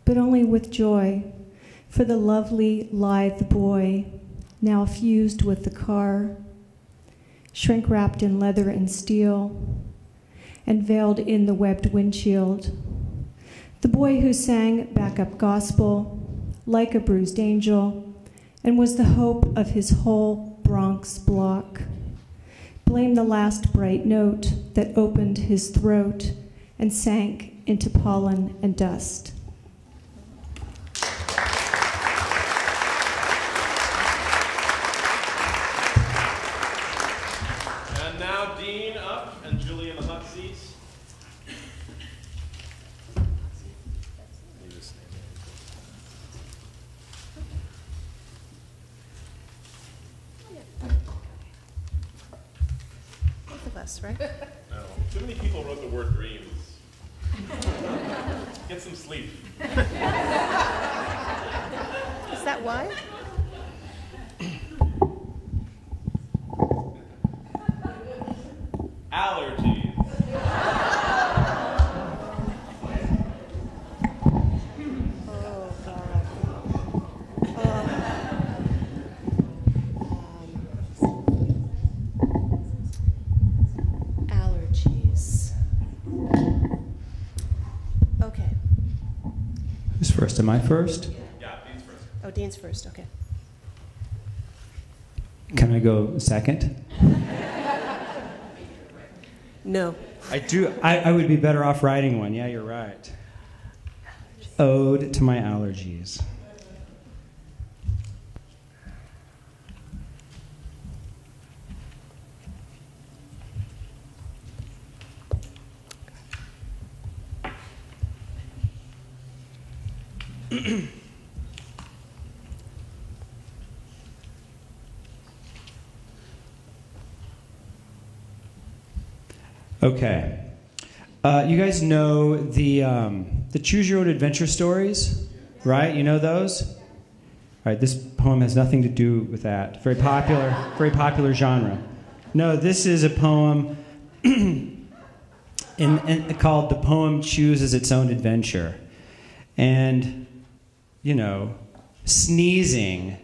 but only with joy for the lovely, lithe boy, now fused with the car, shrink-wrapped in leather and steel, and veiled in the webbed windshield. The boy who sang backup gospel, like a bruised angel, and was the hope of his whole Bronx block. Blame the last bright note that opened his throat and sank into pollen and dust. Right? No. Too many people wrote the word dreams. Get some sleep. Is that why? Allergies. Oh, God. Oh. First, am I first? Yeah, Dean's first. Oh, Dean's first, okay. Can I go second? No. I do, I, I would be better off writing one. Yeah, you're right. Ode to my allergies. Okay, uh, you guys know the um, the choose your own adventure stories, right? You know those? All right, this poem has nothing to do with that. Very popular, very popular genre. No, this is a poem in, in, called "The Poem Chooses Its Own Adventure," and you know, sneezing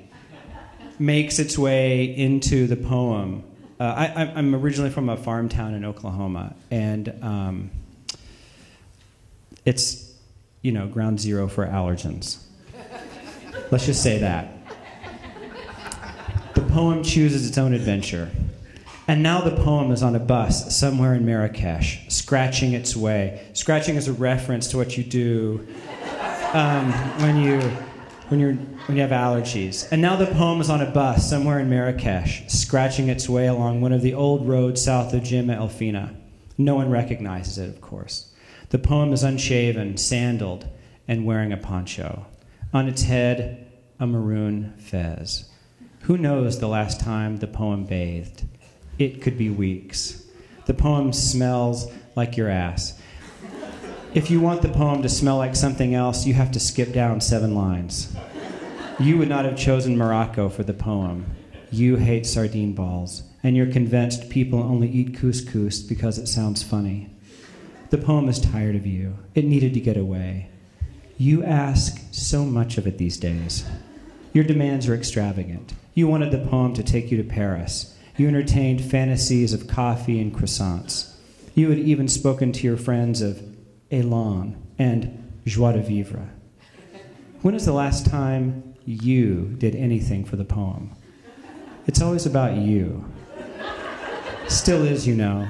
makes its way into the poem. Uh, I, I'm originally from a farm town in Oklahoma, and um, it's, you know, ground zero for allergens. Let's just say that. The poem chooses its own adventure. And now the poem is on a bus somewhere in Marrakesh, scratching its way. Scratching is a reference to what you do um, when you... When, you're, when you have allergies. And now the poem is on a bus somewhere in Marrakesh, scratching its way along one of the old roads south of Jemma El Fina. No one recognizes it, of course. The poem is unshaven, sandaled, and wearing a poncho. On its head, a maroon fez. Who knows the last time the poem bathed? It could be weeks. The poem smells like your ass. If you want the poem to smell like something else, you have to skip down seven lines. You would not have chosen Morocco for the poem. You hate sardine balls, and you're convinced people only eat couscous because it sounds funny. The poem is tired of you. It needed to get away. You ask so much of it these days. Your demands are extravagant. You wanted the poem to take you to Paris. You entertained fantasies of coffee and croissants. You had even spoken to your friends of Elan and joie de vivre. When is the last time you did anything for the poem? It's always about you. Still is, you know.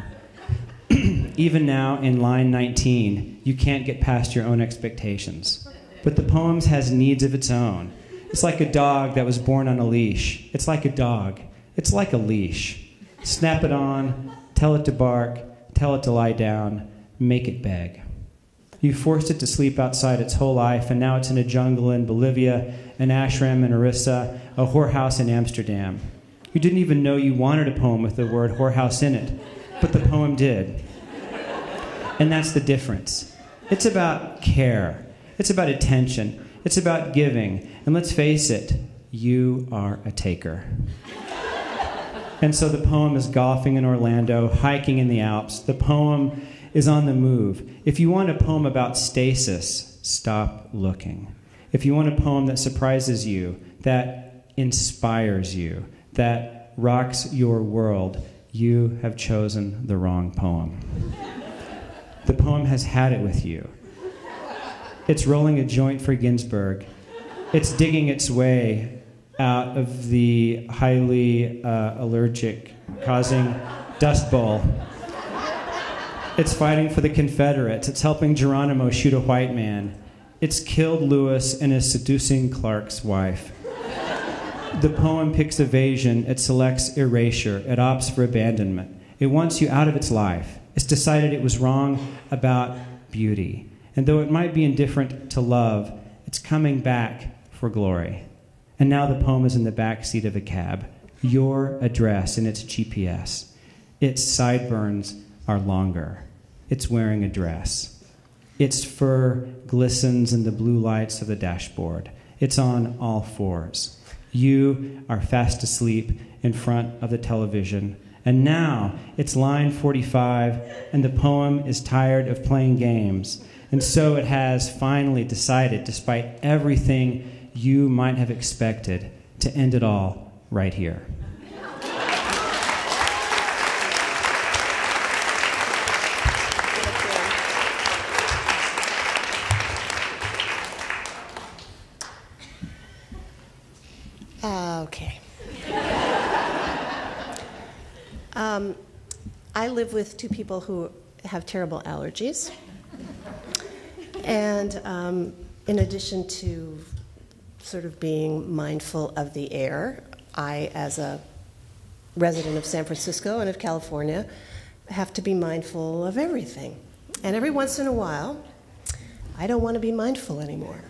Even now, in line nineteen, you can't get past your own expectations. but the poems has needs of its own. It's like a dog that was born on a leash. It's like a dog. It's like a leash. Snap it on, tell it to bark, tell it to lie down, make it beg. You forced it to sleep outside its whole life, and now it's in a jungle in Bolivia, an ashram in Orissa, a whorehouse in Amsterdam. You didn't even know you wanted a poem with the word whorehouse in it, but the poem did. And that's the difference. It's about care. It's about attention. It's about giving. And let's face it, you are a taker. And so the poem is golfing in Orlando, hiking in the Alps. The poem is on the move. If you want a poem about stasis, stop looking. If you want a poem that surprises you, that inspires you, that rocks your world, you have chosen the wrong poem. The poem has had it with you. It's rolling a joint for Ginsberg. It's digging its way out of the highly uh, allergic, causing dust bowl. It's fighting for the Confederates. It's helping Geronimo shoot a white man. It's killed Lewis and is seducing Clark's wife. The poem picks evasion. It selects erasure. It opts for abandonment. It wants you out of its life. It's decided it was wrong about beauty. And though it might be indifferent to love, it's coming back for glory. And now the poem is in the back seat of a cab, your address in its G P S. Its sideburns are longer. It's wearing a dress. Its fur glistens in the blue lights of the dashboard. It's on all fours. You are fast asleep in front of the television. And now it's line forty-five, and the poem is tired of playing games. And so it has finally decided, despite everything you might have expected, to end it all right here. Okay. um, I live with two people who have terrible allergies. And um, in addition to sort of being mindful of the air, I, as a resident of San Francisco and of California, have to be mindful of everything. And every once in a while, I don't want to be mindful anymore.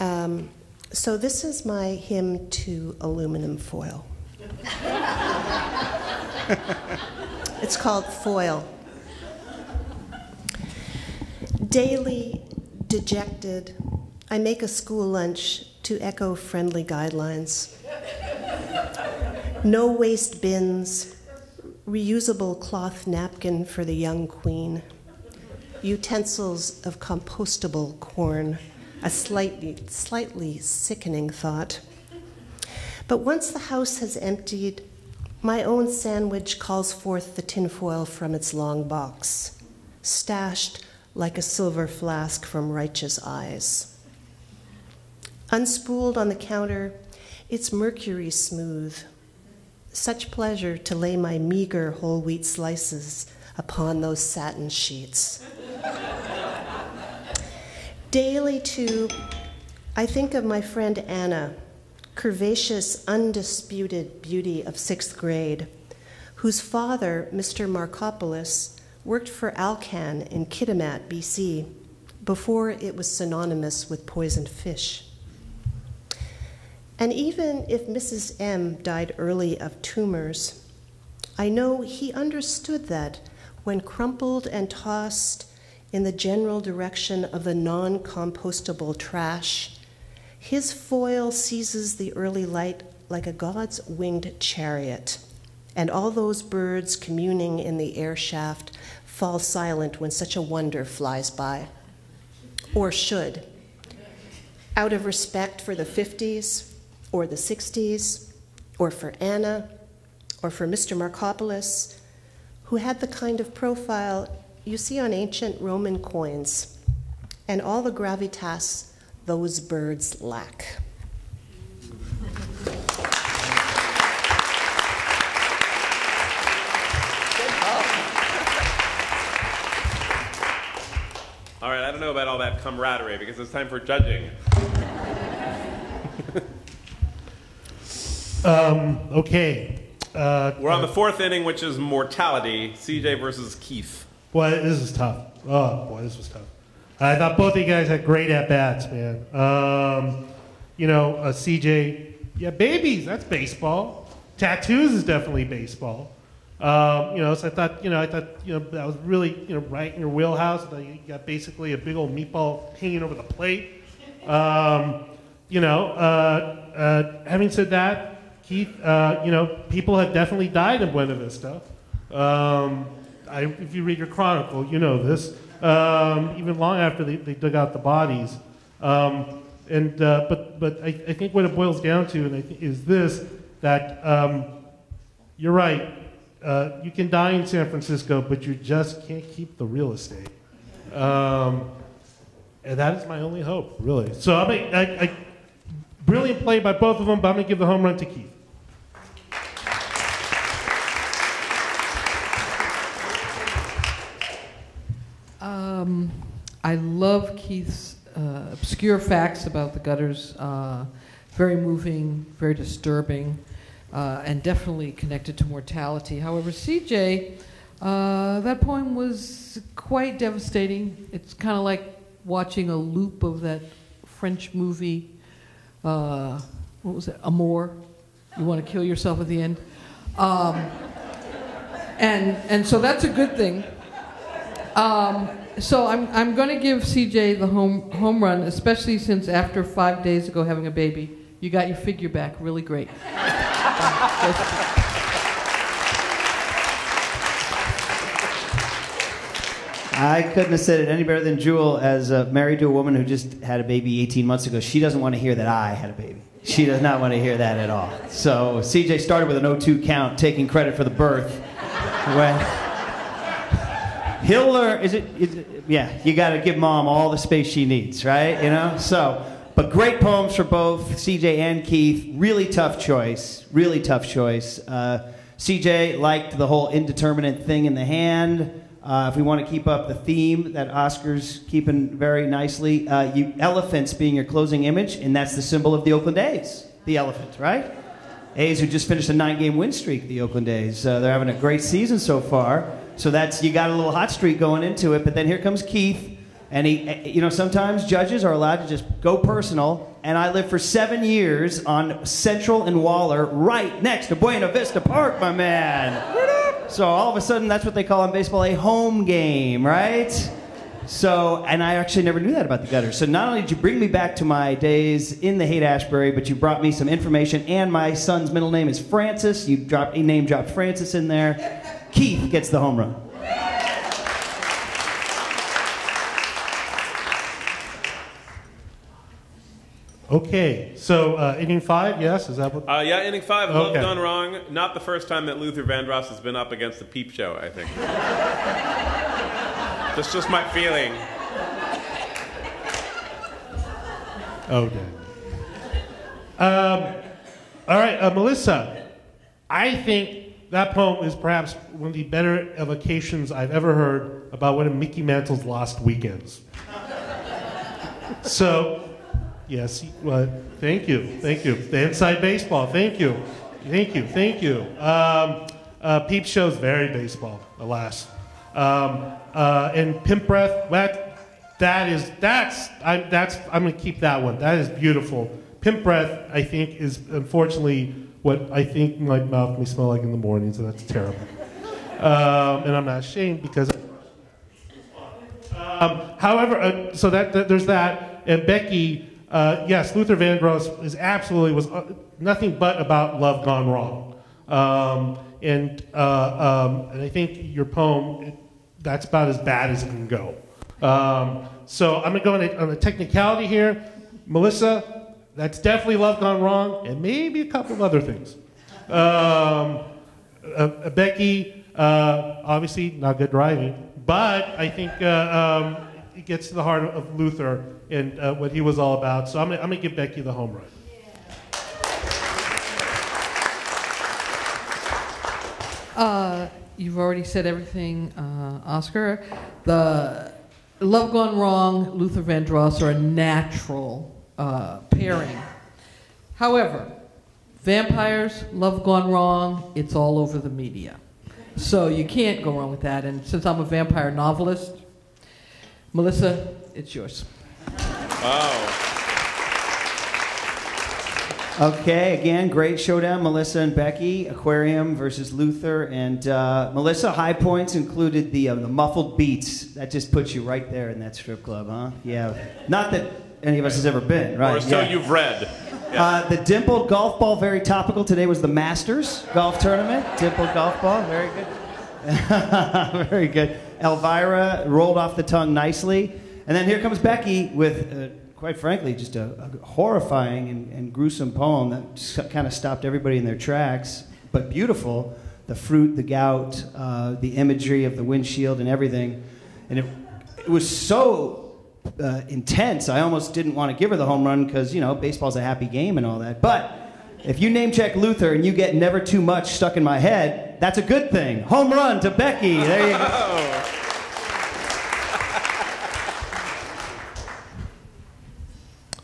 Um, so this is my hymn to aluminum foil. It's called Foil. Daily, dejected, I make a school lunch to echo friendly guidelines. No waste bins, reusable cloth napkin for the young queen, utensils of compostable corn, a slightly, slightly sickening thought. But once the house has emptied, my own sandwich calls forth the tinfoil from its long box, stashed like a silver flask from righteous eyes. Unspooled on the counter, it's mercury smooth. Such pleasure to lay my meager whole wheat slices upon those satin sheets. Daily, too, I think of my friend Anna, curvaceous, undisputed beauty of sixth grade, whose father, Mister Markopoulos, worked for Alcan in Kitimat, B C, before it was synonymous with poisoned fish. And even if Missus M died early of tumors, I know he understood that when crumpled and tossed in the general direction of the non-compostable trash, his foil seizes the early light like a god's winged chariot, and all those birds communing in the air shaft fall silent when such a wonder flies by, or should, out of respect for the fifties, or the sixties, or for Anna, or for Mister Markopoulos, who had the kind of profile you see on ancient Roman coins, and all the gravitas those birds lack. I don't know about all that camaraderie because it's time for judging. um, okay. Uh, We're on the fourth inning, which is mortality. C J versus Keith. Boy, this is tough. Oh, boy, this was tough. I thought both of you guys had great at-bats, man. Um, you know, uh, C J, yeah, babies, that's baseball. Tattoos is definitely baseball. Um, you know, so I thought, you know, I thought, you know, that was really, you know, right in your wheelhouse. I thought you got basically a big old meatball hanging over the plate. Um, you know, uh, uh, having said that, Keith, uh, you know, people have definitely died in Buena Vista. Um, I, if you read your chronicle, you know this. Um, even long after they, they dug out the bodies. Um, and, uh, but, but I, I think what it boils down to and I th is this, that um, you're right. Uh, you can die in San Francisco, but you just can't keep the real estate. Um, and that is my only hope, really. So I'm a, I, I, brilliant play by both of them, but I'm going to give the home run to Keith. Um, I love Keith's uh, obscure facts about the gutters. Uh, very moving, very disturbing, uh, and definitely connected to mortality. However, C J, uh, that poem was quite devastating. It's kind of like watching a loop of that French movie. Uh, what was it? Amour. You want to kill yourself at the end. Um, and and so that's a good thing. Um, so I'm, I'm going to give C J the home, home run, especially since after five days ago having a baby, you got your figure back really great. I couldn't have said it any better than Jewelle, as uh, married to a woman who just had a baby eighteen months ago. She doesn't want to hear that I had a baby. She does not want to hear that at all. So C J started with an oh two count, taking credit for the birth. When... Hiller, is it, is it, yeah, you got to give mom all the space she needs, right, you know? So, but great poems for both C J and Keith. Really tough choice, really tough choice. Uh, C J liked the whole indeterminate thing in the hand. Uh, if we want to keep up the theme that Oscar's keeping very nicely, uh, you, elephants being your closing image, and that's the symbol of the Oakland A's, the elephant, right? A's who just finished a nine game win streak, the Oakland A's. Uh, they're having a great season so far. So that's, you got a little hot streak going into it, but then here comes Keith, and he, you know, sometimes judges are allowed to just go personal, and I lived for seven years on Central and Waller, right next to Buena Vista Park, my man. So all of a sudden, that's what they call in baseball a home game, right? So, and I actually never knew that about the gutters. So not only did you bring me back to my days in the Haight-Ashbury, but you brought me some information, and my son's middle name is Francis. You dropped, you name dropped Francis in there. Keith gets the home run. Okay, so uh, inning five, yes? Is that what? Uh, yeah, inning five, love okay. Done wrong. Not the first time that Luther Vandross has been up against the peep show, I think. That's just my feeling. Oh, damn. Um, all right, uh, Melissa, I think that poem is perhaps one of the better evocations I've ever heard about one of Mickey Mantle's lost weekends. So, yes, well, thank you, thank you. The inside baseball, thank you, thank you, thank you. Um, uh, Peep Show's very baseball, alas. Um, uh, and Pimp Breath, that, that is, that's, I, that's, I'm gonna keep that one. That is beautiful. Pimp Breath, I think, is unfortunately what I think my mouth may smell like in the morning, so that's terrible. Um, and I'm not ashamed because... Um, however, uh, so that, that there's that. And Becky, uh, yes, Luther Vandross is absolutely was uh, nothing but about love gone wrong. Um, and, uh, um, and I think your poem, it, that's about as bad as it can go. Um, so I'm going to go on a technicality here. Melissa, that's definitely love gone wrong, and maybe a couple of other things. Um, uh, Becky, uh, obviously not good driving, but I think uh, um, it gets to the heart of Luther and uh, what he was all about. So I'm gonna, I'm gonna give Becky the home run. Uh, you've already said everything, uh, Oscar. The Love Gone Wrong, Luther Vandross are a natural uh, pairing. However, vampires, Love Gone Wrong, it's all over the media. So you can't go wrong with that. And since I'm a vampire novelist, Melissa, it's yours. Wow. Okay, again, great showdown, Melissa and Becky, Aquarium versus Luther. And uh, Melissa, high points included the, uh, the muffled beats. That just puts you right there in that strip club, huh? Yeah. Not that any of us has ever been, right? Or so yeah. You've read. Yeah. Uh, the dimpled golf ball, very topical today, was the Masters golf tournament. Dimpled golf ball, very good. Very good. Elvira rolled off the tongue nicely. And then here comes Becky with... Uh, quite frankly, just a, a horrifying and, and gruesome poem that kind of stopped everybody in their tracks, but beautiful. The fruit, the gout, uh, the imagery of the windshield and everything. And it, it was so uh, intense, I almost didn't want to give her the home run because, you know, baseball's a happy game and all that. But if you name check Luther and you get never too much stuck in my head, that's a good thing. Home run to Becky. There you go. Oh.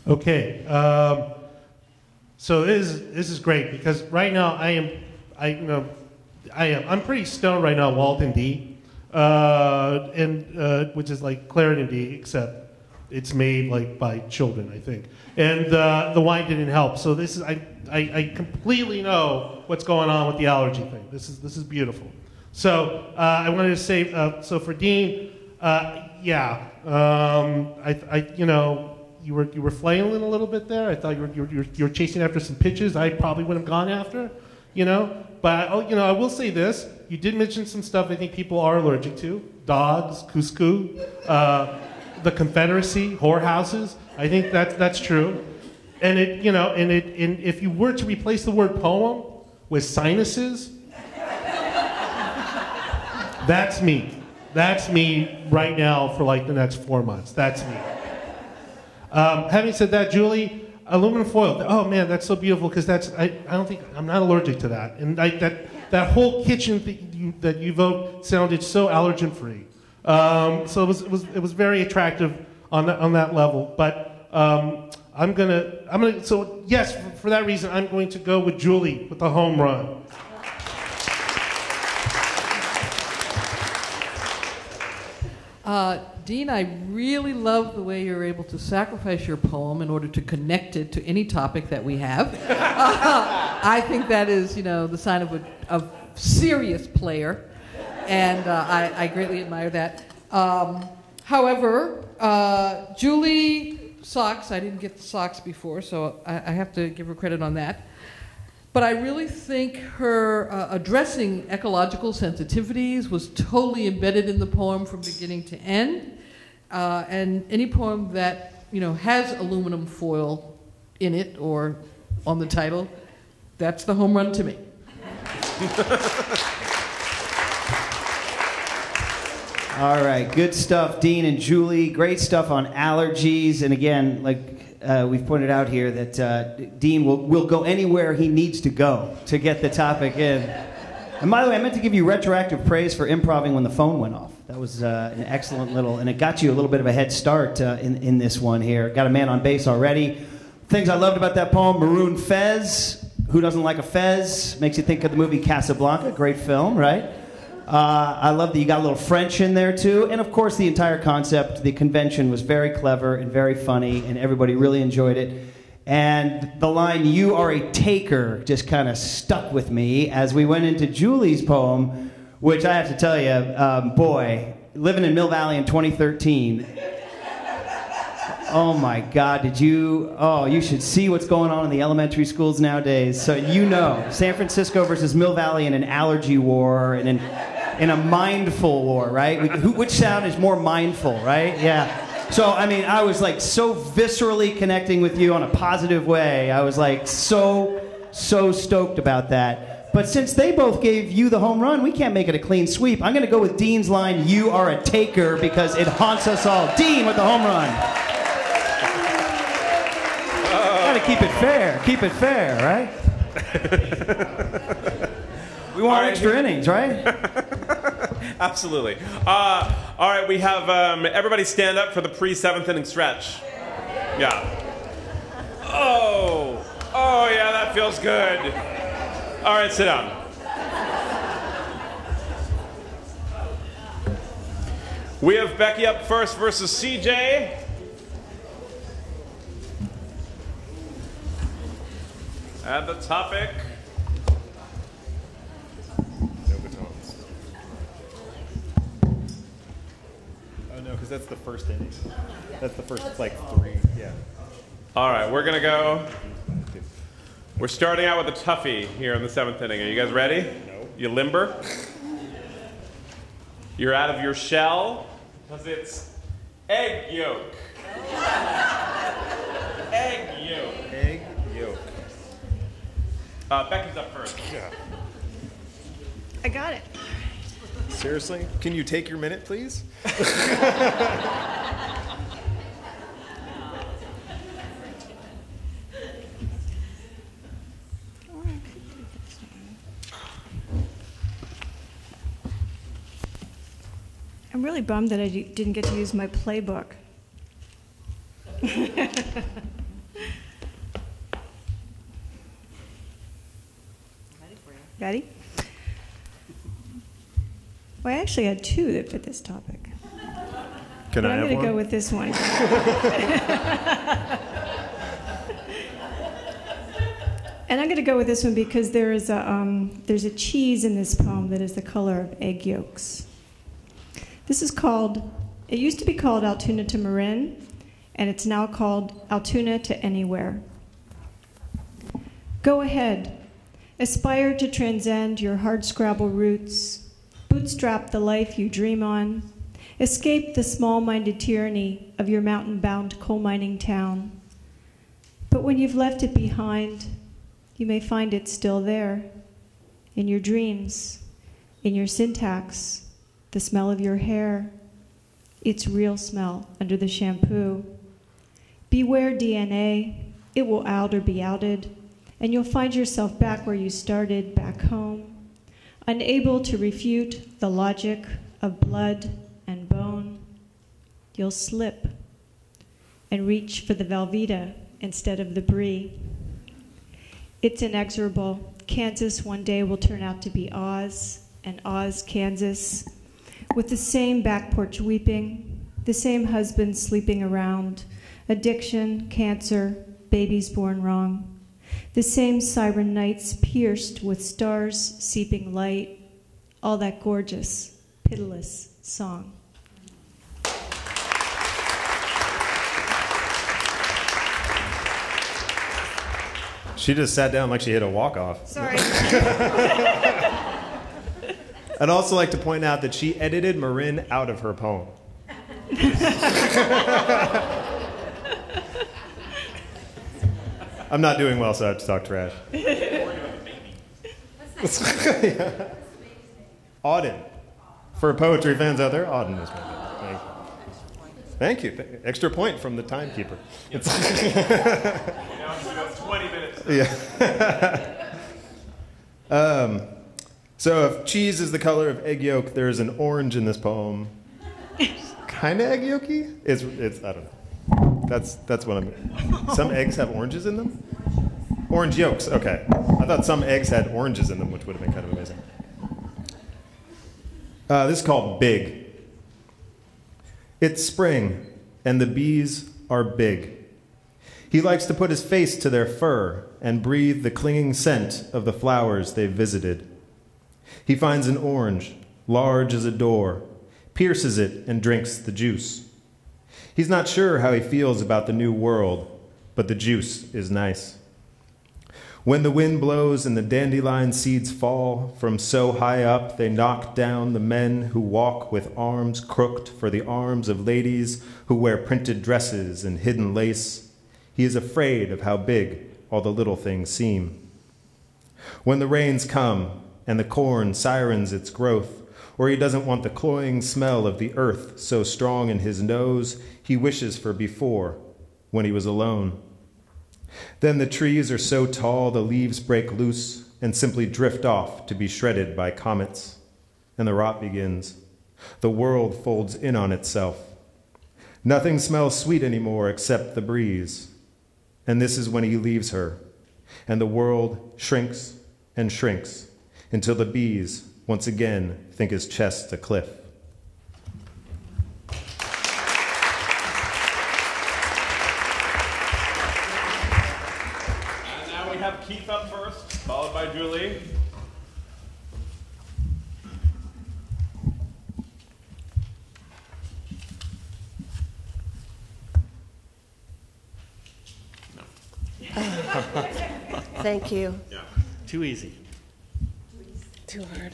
Okay, um, so this is, this is great because right now I am, I, you know, I am, I'm pretty stoned right now, Walt in D, uh, and uh, which is like Claret in D, except it's made like by children, I think, and uh, the wine didn't help. So this is, I, I, I completely know what's going on with the allergy thing. This is, this is beautiful. So uh, I wanted to say, uh, so for Dean, uh, yeah, um, I, I, you know. You were, you were flailing a little bit there. I thought you were, you were, you were chasing after some pitches I probably wouldn't have gone after, you know. But oh, you know, I will say this. You did mention some stuff I think people are allergic to. Dogs, couscous, uh, the Confederacy, whorehouses. I think that's, that's true. And, it, you know, and, it, and if you were to replace the word poem with sinuses, that's me. That's me right now for like the next four months. That's me. Um, having said that, Julie, aluminum foil. Oh man, that's so beautiful because that's I, I don't think I'm not allergic to that. And I, that that whole kitchen thing you, that you vote sounded so allergen-free. Um, so it was it was it was very attractive on that on that level. But um, I'm gonna I'm gonna so yes for, for that reason I'm going to go with Julie with the home run. Uh, Dean, I really love the way you're able to sacrifice your poem in order to connect it to any topic that we have. uh, I think that is, you know, the sign of a of serious player, and uh, I, I greatly admire that. Um, however, uh, Julie Socks, I didn't get the socks before, so I, I have to give her credit on that. But I really think her uh, addressing ecological sensitivities was totally embedded in the poem from beginning to end. Uh, and any poem that, you know, has aluminum foil in it or on the title, that's the home run to me. All right, good stuff, Dean and Julie. Great stuff on allergies. And again, like... Uh, we've pointed out here that uh, Dean will, will go anywhere he needs to go to get the topic in. And by the way, I meant to give you retroactive praise for improvising when the phone went off. That was uh, an excellent little, and it got you a little bit of a head start uh, in, in this one here. Got a man on base already. Things I loved about that poem, maroon fez. Who doesn't like a fez? Makes you think of the movie Casablanca, great film, right? Uh, I love that you got a little French in there too, and of course the entire concept, the convention was very clever and very funny, and everybody really enjoyed it. And the line, "You are a taker," just kind of stuck with me as we went into Julie's poem, which I have to tell you, um, boy, living in Mill Valley in twenty thirteen, oh my God, did you, oh, you should see what's going on in the elementary schools nowadays. So you know, San Francisco versus Mill Valley in an allergy war and in, in a mindful war, right? We, who, which sound is more mindful, right? Yeah. So, I mean, I was like so viscerally connecting with you on a positive way. I was like so, so stoked about that. But since they both gave you the home run, we can't make it a clean sweep. I'm going to go with Dean's line, "You are a taker," because it haunts us all. Dean with the home run. Keep it fair. Keep it fair, right? We want right, extra here. innings, right? Absolutely. Uh, All right, we have um, everybody stand up for the pre-seventh inning stretch. Yeah. Oh, oh yeah, that feels good. All right, sit down. We have Becky up first versus C J. Add the topic. No batons. Oh no, because that's the first inning. That's the first like three. Yeah. All right, we're gonna go. We're starting out with a toughie here in the seventh inning. Are you guys ready? No. You limber? You're out of your shell because it's egg yolk. Egg yolk. Egg yolk. Uh, Becky's up first. Yeah. I got it. Seriously? Can you take your minute, please? I'm really bummed that I didn't get to use my playbook. Ready? Well, I actually had two that fit this topic. Can but I I'm have gonna one? I'm going to go with this one. And I'm going to go with this one because there is a, um, there's a cheese in this poem that is the color of egg yolks. This is called, it used to be called Altoona to Marin, and it's now called Altoona to Anywhere. Go ahead. Aspire to transcend your hardscrabble roots. Bootstrap the life you dream on. Escape the small-minded tyranny of your mountain-bound coal mining town. But when you've left it behind, you may find it still there. In your dreams, in your syntax, the smell of your hair, its real smell under the shampoo. Beware D N A, it will out or be outed, and you'll find yourself back where you started, back home, unable to refute the logic of blood and bone. You'll slip and reach for the Velveeta instead of the Brie. It's inexorable. Kansas one day will turn out to be Oz, and Oz, Kansas, with the same back porch weeping, the same husband sleeping around, addiction, cancer, babies born wrong, the same siren nights pierced with stars seeping light, all that gorgeous, pitiless song. She just sat down like she hit a walk-off. Sorry. I'd also like to point out that she edited Marin out of her poem. I'm not doing well, so I have to talk trash. Yeah. Auden. For poetry fans out there, Auden is my name. Thank you. Thank you. Extra point from the timekeeper. It's twenty minutes. Yeah. um... So if cheese is the color of egg yolk, there is an orange in this poem. Kind of egg yolky? It's, it's, I don't know. That's, that's what I'm, some eggs have oranges in them? Orange yolks, okay. I thought some eggs had oranges in them, which would have been kind of amazing. Uh, this is called Big. It's spring, and the bees are big. He likes to put his face to their fur and breathe the clinging scent of the flowers they've visited. He finds an orange, large as a door, pierces it, and drinks the juice. He's not sure how he feels about the new world, but the juice is nice. When the wind blows and the dandelion seeds fall, from so high up they knock down the men who walk with arms crooked for the arms of ladies who wear printed dresses and hidden lace. He is afraid of how big all the little things seem. When the rains come, and the corn sirens its growth, or he doesn't want the cloying smell of the earth so strong in his nose, he wishes for before, when he was alone. Then the trees are so tall the leaves break loose and simply drift off to be shredded by comets, and the rot begins. The world folds in on itself. Nothing smells sweet anymore except the breeze. And this is when he leaves her. And the world shrinks and shrinks until the bees once again think his chest a cliff. And now we have Keith up first, followed by Julie. Thank you. Yeah. Too easy. Too hard.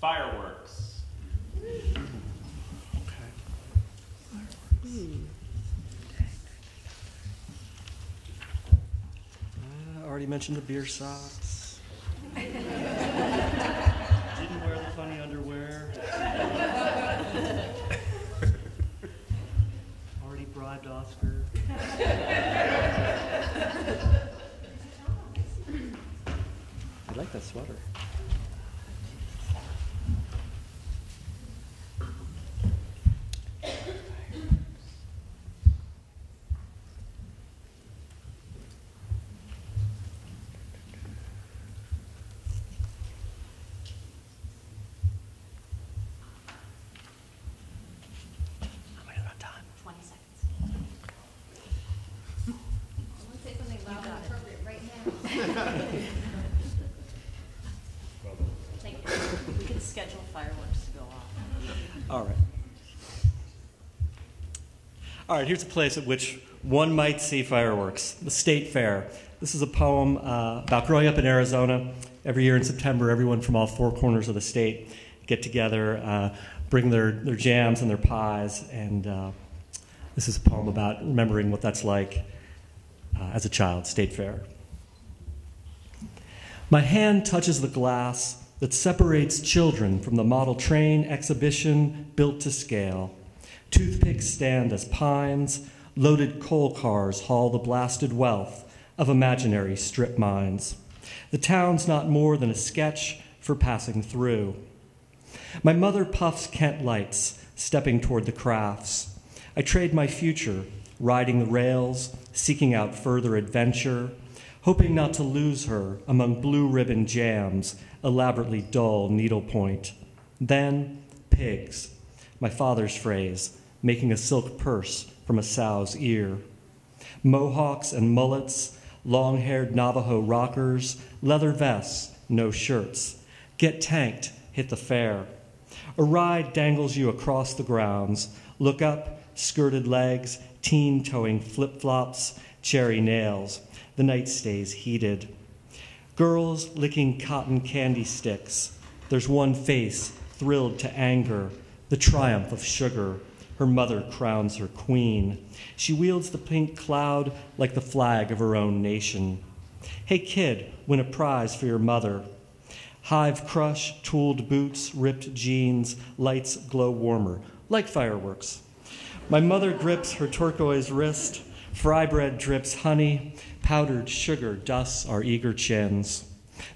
Fireworks. Okay. Fireworks. Mm. I already mentioned the beer socks. Didn't wear the funny underwear. Already bribed Oscar. I like that sweater. All right, here's a place at which one might see fireworks, the State Fair. This is a poem uh, about growing up in Arizona. Every year in September, everyone from all four corners of the state get together, uh, bring their, their jams and their pies, and uh, this is a poem about remembering what that's like uh, as a child, State Fair. My hand touches the glass that separates children from the model train exhibition built to scale. Toothpicks stand as pines, loaded coal cars haul the blasted wealth of imaginary strip mines. The town's not more than a sketch for passing through. My mother puffs Kent lights, stepping toward the crafts. I trade my future, riding the rails, seeking out further adventure, hoping not to lose her among blue ribbon jams, elaborately dull needlepoint. Then, pigs. My father's phrase, making a silk purse from a sow's ear. Mohawks and mullets, long-haired Navajo rockers, leather vests, no shirts. Get tanked, hit the fair. A ride dangles you across the grounds. Look up, skirted legs, teen-toeing flip-flops, cherry nails. The night stays heated. Girls licking cotton candy sticks. There's one face thrilled to anger. The triumph of sugar, her mother crowns her queen. She wields the pink cloud like the flag of her own nation. Hey kid, win a prize for your mother. Hive crush, tooled boots, ripped jeans, lights glow warmer, like fireworks. My mother grips her turquoise wrist, fry bread drips honey, powdered sugar dusts our eager chins.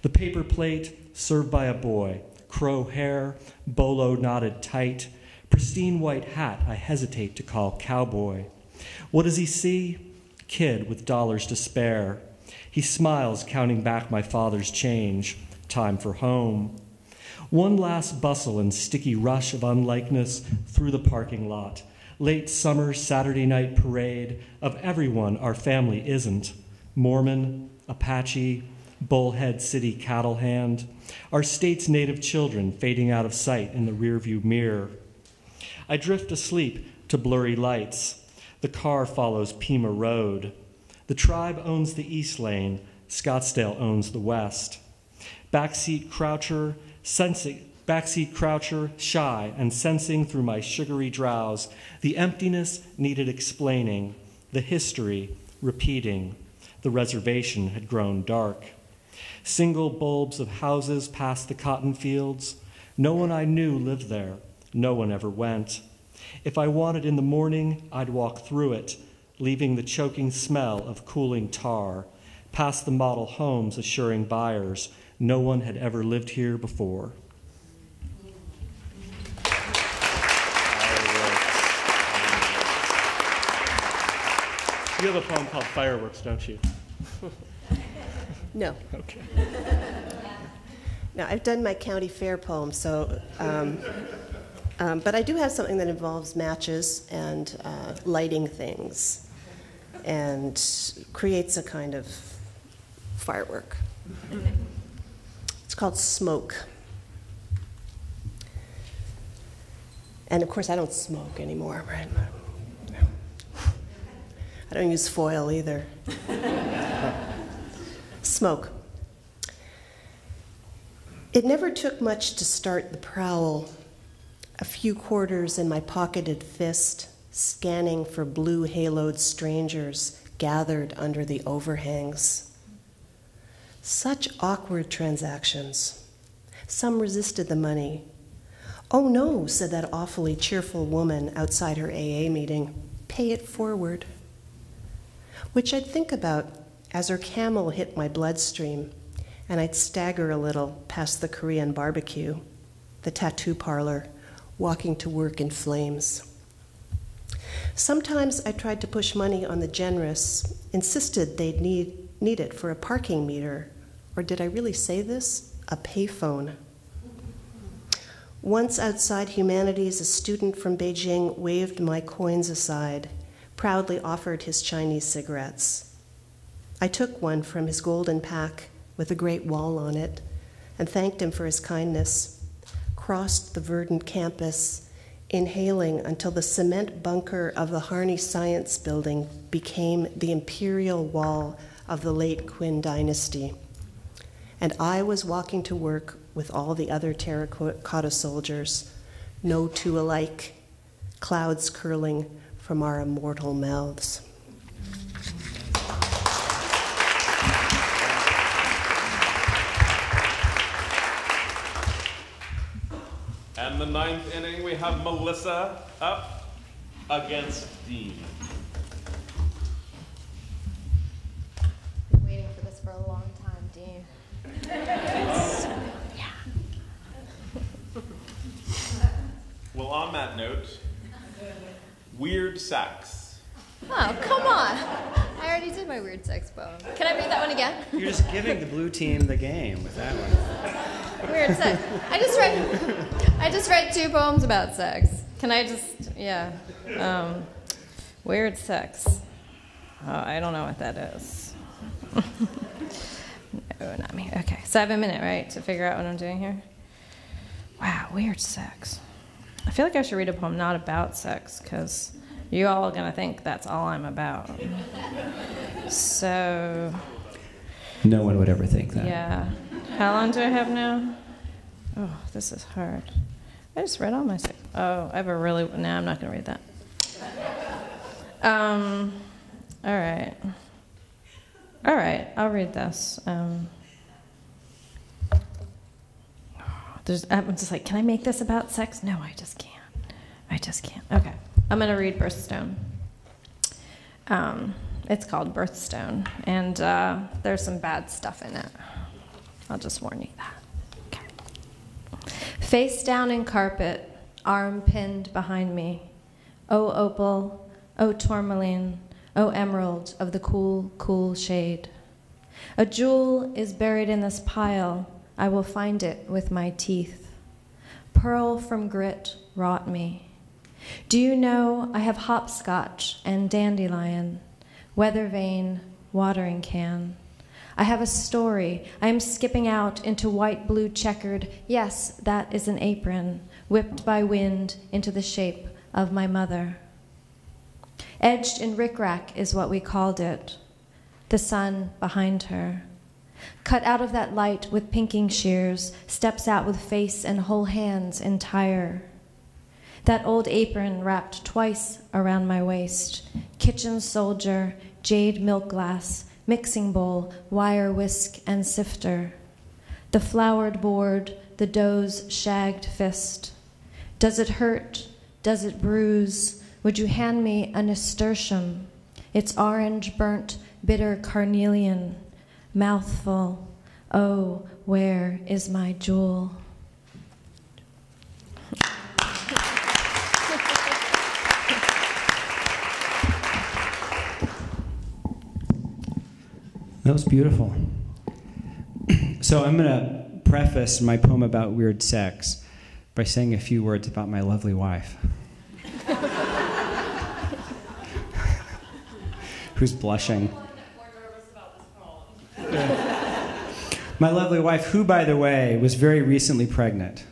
The paper plate, served by a boy, crow hair, bolo knotted tight, pristine white hat I hesitate to call cowboy. What does he see? Kid with dollars to spare. He smiles, counting back my father's change. Time for home. One last bustle and sticky rush of unlikeness through the parking lot. Late summer Saturday night parade of everyone our family isn't. Mormon, Apache, Bullhead City cattle hand, our state's native children fading out of sight in the rearview mirror. I drift asleep to blurry lights. The car follows Pima Road. The tribe owns the east lane. Scottsdale owns the west. Backseat croucher, sensing, backseat croucher, shy and sensing through my sugary drowse, the emptiness needed explaining, the history repeating. The reservation had grown dark. Single bulbs of houses past the cotton fields. No one I knew lived there. No one ever went. If I wanted in the morning, I'd walk through it, leaving the choking smell of cooling tar, past the model homes assuring buyers No one had ever lived here before. You have a poem called Fireworks, don't you? No. Okay. Now, I've done my county fair poem, so, um, um, but I do have something that involves matches and uh, lighting things and creates a kind of firework. It's called Smoke. And of course, I don't smoke anymore, right? I don't use foil either. Smoke. It never took much to start the prowl. A few quarters in my pocketed fist, scanning for blue haloed strangers gathered under the overhangs. Such awkward transactions. Some resisted the money. "Oh no," said that awfully cheerful woman outside her A A meeting. "Pay it forward." Which I'd think about as her camel hit my bloodstream, and I'd stagger a little past the Korean barbecue, the tattoo parlor, walking to work in flames. Sometimes I tried to push money on the generous, insisted they'd need, need it for a parking meter, or did I really say this? A payphone. Once outside humanities, a student from Beijing waved my coins aside, proudly offered his Chinese cigarettes. I took one from his golden pack with a great wall on it and thanked him for his kindness, crossed the verdant campus, inhaling until the cement bunker of the Harney Science Building became the imperial wall of the late Qin dynasty. And I was walking to work with all the other terracotta soldiers, no two alike, clouds curling from our immortal mouths. And the ninth inning, we have Melissa up against Dean. I've been waiting for this for a long time, Dean. Yeah. Well, on that note, weird sex. Oh, come on. I already did my weird sex poem. Can I read that one again? You're just giving the blue team the game with that one. Weird sex. I just read I just read two poems about sex. Can I just, yeah. Um, weird sex. Oh, I don't know what that is. No, not me. Okay, so I have a minute, right, to figure out what I'm doing here? Wow, weird sex. I feel like I should read a poem not about sex, because you all are going to think that's all I'm about. So... No one would ever think that. Yeah. How long do I have now? Oh, this is hard. I just read all my stuff. Oh, I have a really... No, nah, I'm not going to read that. Um, all right. All right, I'll read this. Um... There's, I'm just like, can I make this about sex? No, I just can't. I just can't. Okay. I'm going to read Birthstone. Um, it's called Birthstone, and uh, there's some bad stuff in it. I'll just warn you that. Okay. Face down in carpet, arm pinned behind me. O opal, O tourmaline, O emerald of the cool, cool shade. A jewel is buried in this pile. I will find it with my teeth. Pearl from grit wrought me. Do you know I have hopscotch and dandelion, weather vane, watering can. I have a story. I am skipping out into white-blue checkered. Yes, that is an apron, whipped by wind into the shape of my mother. Edged in rickrack is what we called it. The sun behind her. Cut out of that light with pinking shears, steps out with face and whole hands entire. That old apron wrapped twice around my waist, kitchen soldier, jade milk glass, mixing bowl, wire whisk and sifter. The floured board, the dough's shagged fist. Does it hurt? Does it bruise? Would you hand me a nasturtium? Its orange burnt, bitter carnelian. Mouthful, Oh, where is my jewel? That was beautiful. So I'm going to preface my poem about weird sex by saying a few words about my lovely wife, who's blushing. My lovely wife, who, by the way, was very recently pregnant,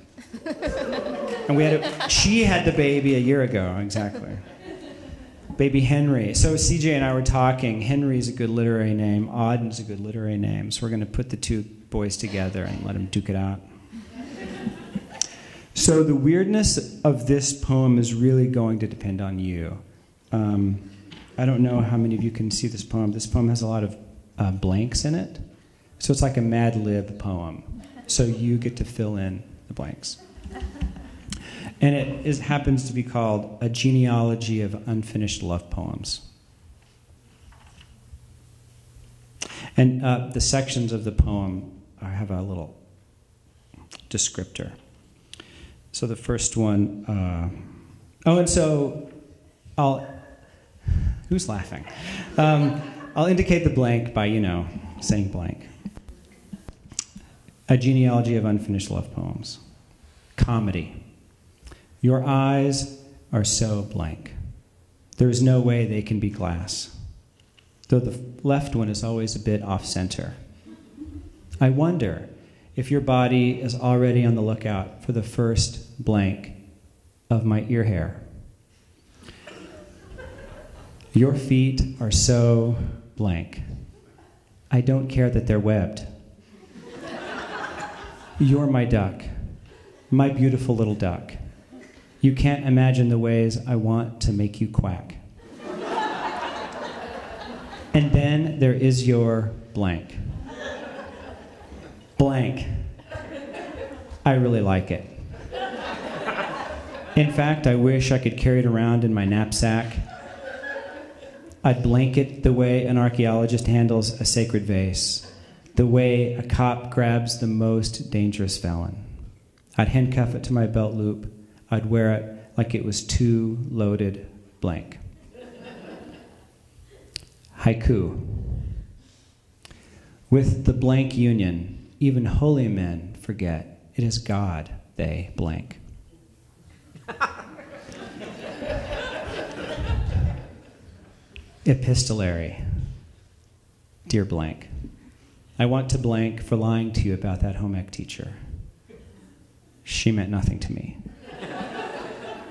and we had a, she had the baby a year ago, exactly. Baby Henry. So C J and I were talking. Henry's a good literary name. Auden's a good literary name. So we're going to put the two boys together and let them duke it out. So the weirdness of this poem is really going to depend on you. Um, I don't know how many of you can see this poem. This poem has a lot of uh, blanks in it. So it's like a Mad Lib poem. So you get to fill in the blanks. And it is, happens to be called A Genealogy of Unfinished Love Poems. And uh, the sections of the poem have a little descriptor. So the first one, uh, oh, and so I'll, who's laughing? Um, I'll indicate the blank by, you know, saying blank. A Genealogy of Unfinished Love Poems. Comedy. Your eyes are so blank. There is no way they can be glass, though the left one is always a bit off-center. I wonder if your body is already on the lookout for the first blank of my ear hair. Your feet are so blank. I don't care that they're webbed. You're my duck, my beautiful little duck. You can't imagine the ways I want to make you quack. And then there is your blank. Blank. I really like it. In fact, I wish I could carry it around in my knapsack. I'd blank it the way an archaeologist handles a sacred vase, the way a cop grabs the most dangerous felon. I'd handcuff it to my belt loop. I'd wear it like it was too loaded blank. Haiku. With the blank union, even holy men forget it is God they blank. Epistolary. Dear blank, I want to blank for lying to you about that home ec teacher. She meant nothing to me.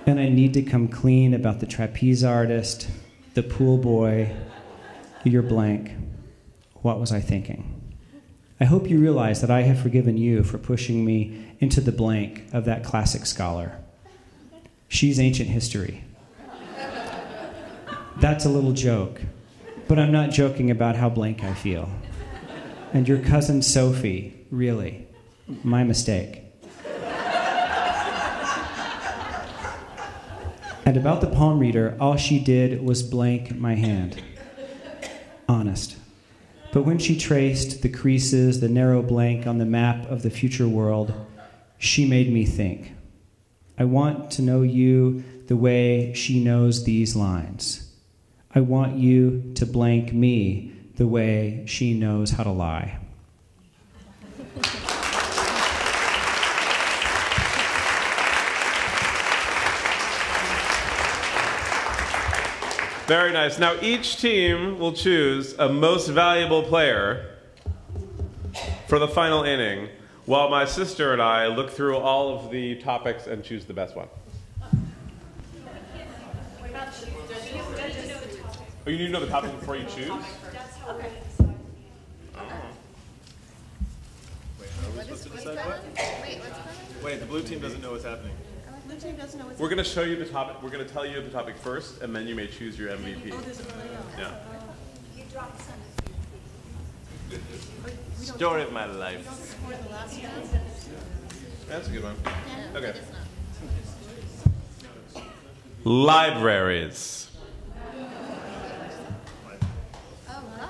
And I need to come clean about the trapeze artist, the pool boy, your blank. What was I thinking? I hope you realize that I have forgiven you for pushing me into the blank of that classic scholar. She's ancient history. That's a little joke, but I'm not joking about how blank I feel. And your cousin Sophie, really, my mistake. And about the palm reader, all she did was blank my hand. Honest. But when she traced the creases, the narrow blank on the map of the future world, she made me think. I want to know you the way she knows these lines. I want you to blank me the way she knows how to lie. Very nice. Now each team will choose a most valuable player for the final inning, while my sister and I look through all of the topics and choose the best one. Oh, you need to know the topic before you choose? Okay. Wait, the blue team doesn't know what's happening. We're going to show you the topic. We're going to tell you the topic first, and then you may choose your M V P. Oh, yeah. You dropped some. Story of my life. That's a good one. Okay. Libraries. Oh, wow.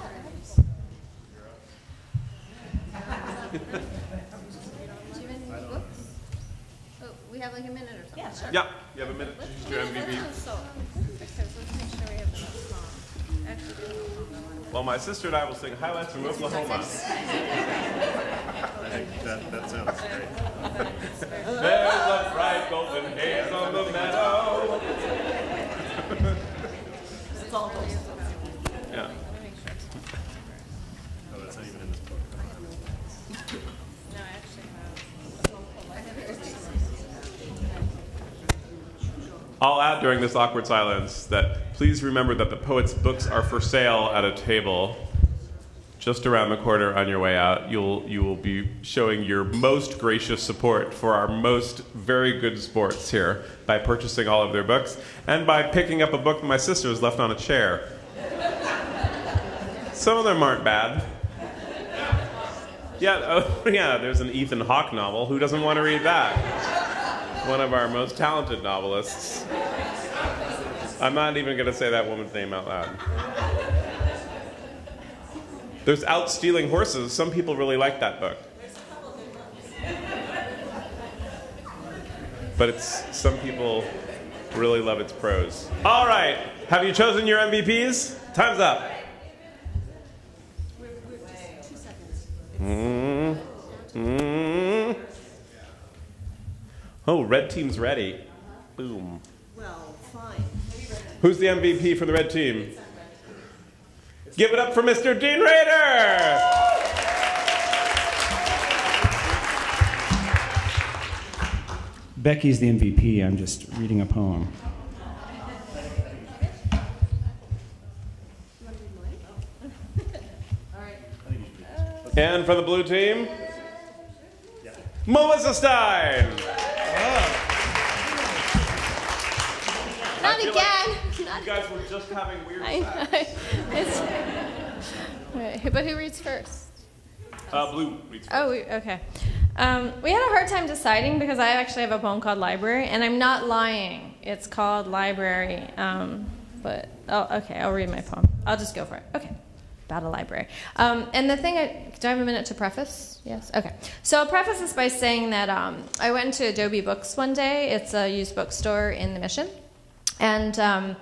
Do you have any books? Oh, we have like a minute or something. Yeah, sure. Yeah, you have a minute. Let's choose your M V P. Let's make sure we have the most song. Actually, well, my sister and I will sing Highlights from Oklahoma. that, that sounds great. There's a bright golden haze on the meadow. It's all those. Yeah. Oh, that's not even in this book. No, actually, no. I'll add during this awkward silence that please remember that the poet's books are for sale at a table just around the corner on your way out. You'll, you will be showing your most gracious support for our most very good sports here by purchasing all of their books and by picking up a book that my sister has left on a chair. Some of them aren't bad. Yeah, oh, yeah, there's an Ethan Hawke novel. Who doesn't want to read that? One of our most talented novelists. I'm not even going to say that woman's name out loud. There's Out Stealing Horses. Some people really like that book. But it's, some people really love its prose. All right. Have you chosen your M V Ps? Time's up. Mm, mm. Oh, red team's ready. Boom. Well, fine. Who's the M V P for the red team? Give it up for Mister Dean Rader! Becky's the M V P. I'm just reading a poem. And for the blue team, yeah. Melissa Stein! Oh. Not again! Like you guys were just having weird sex. Right. But who reads first? Uh, Blue reads first. Oh, we, okay. Um, we had a hard time deciding because I actually have a poem called Library, and I'm not lying. It's called Library. Um, but, oh, okay, I'll read my poem. I'll just go for it. Okay. About a library. Um, and the thing, I, do I have a minute to preface? Yes? Okay. So I'll preface this by saying that um, I went to Adobe Books one day. It's a used bookstore in the Mission. And um,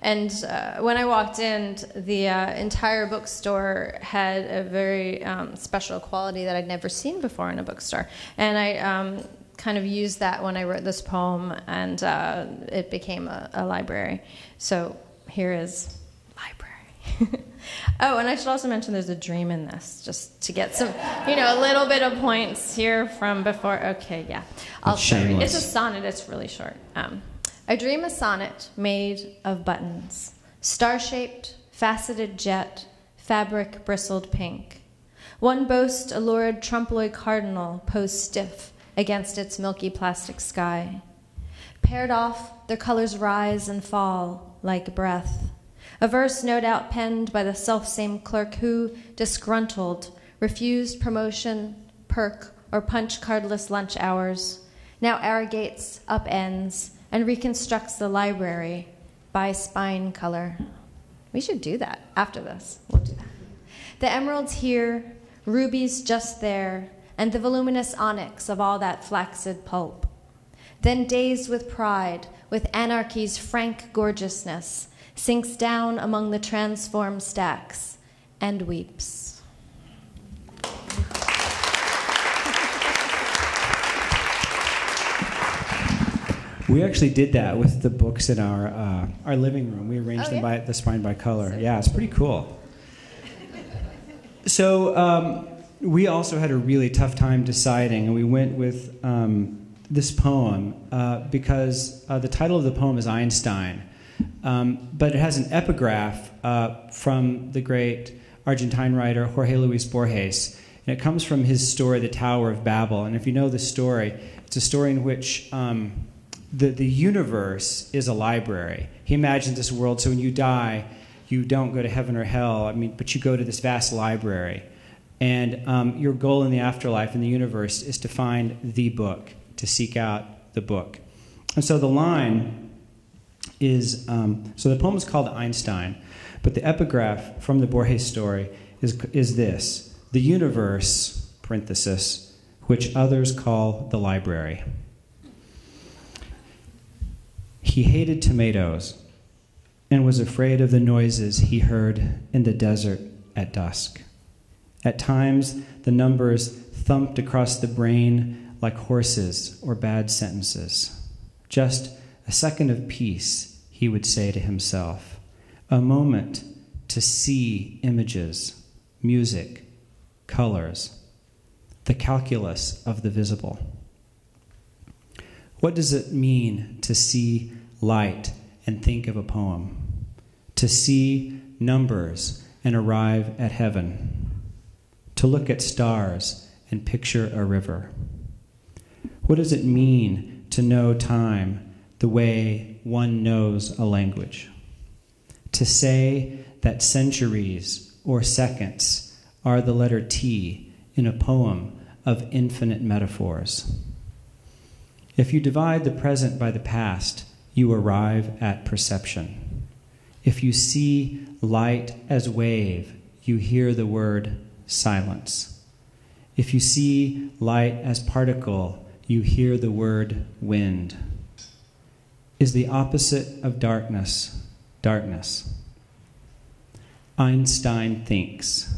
and uh, when I walked in, the uh, entire bookstore had a very um, special quality that I'd never seen before in a bookstore. And I um, kind of used that when I wrote this poem, and uh, it became a, a library. So here is Library. Oh, and I should also mention there's a dream in this, just to get some, you know, a little bit of points here from before. Okay, yeah. I'll show you. It's a sonnet. It's really short. Um, I dream a sonnet made of buttons, star-shaped, faceted jet, fabric bristled pink. One boast a lurid trompe-l'oeil cardinal posed stiff against its milky plastic sky. Paired off, their colors rise and fall like breath. A verse no doubt penned by the self-same clerk who, disgruntled, refused promotion, perk, or punch-cardless lunch hours, now arrogates, upends, and reconstructs the library by spine color. We should do that after this. We'll do that. The emeralds here, rubies just there, and the voluminous onyx of all that flaccid pulp. Then dazed with pride, with anarchy's frank gorgeousness, sinks down among the transformed stacks and weeps. We actually did that with the books in our uh, our living room. We arranged oh, them yeah? by the spine by color. So, yeah, it's pretty cool. So um, we also had a really tough time deciding, and we went with um, this poem uh, because uh, the title of the poem is Einstein, um, but it has an epigraph uh, from the great Argentine writer Jorge Luis Borges, and it comes from his story, The Tower of Babel. And if you know the story, it's a story in which um, The, the universe is a library. He imagined this world, so when you die, you don't go to heaven or hell, I mean, but you go to this vast library. And um, your goal in the afterlife, in the universe, is to find the book, to seek out the book. And so the line is, um, so the poem is called Einstein, but the epigraph from the Borges story is, is this: the universe parenthesis, which others call the library. He hated tomatoes and was afraid of the noises he heard in the desert at dusk. At times, the numbers thumped across the brain like horses or bad sentences. Just a second of peace, he would say to himself. A moment to see images, music, colors, the calculus of the visible. What does it mean to see light and think of a poem? To see numbers and arrive at heaven? To look at stars and picture a river? What does it mean to know time the way one knows a language? To say that centuries or seconds are the letter T in a poem of infinite metaphors. If you divide the present by the past, you arrive at perception. If you see light as wave, you hear the word silence. If you see light as particle, you hear the word wind. Is the opposite of darkness darkness? Einstein thinks,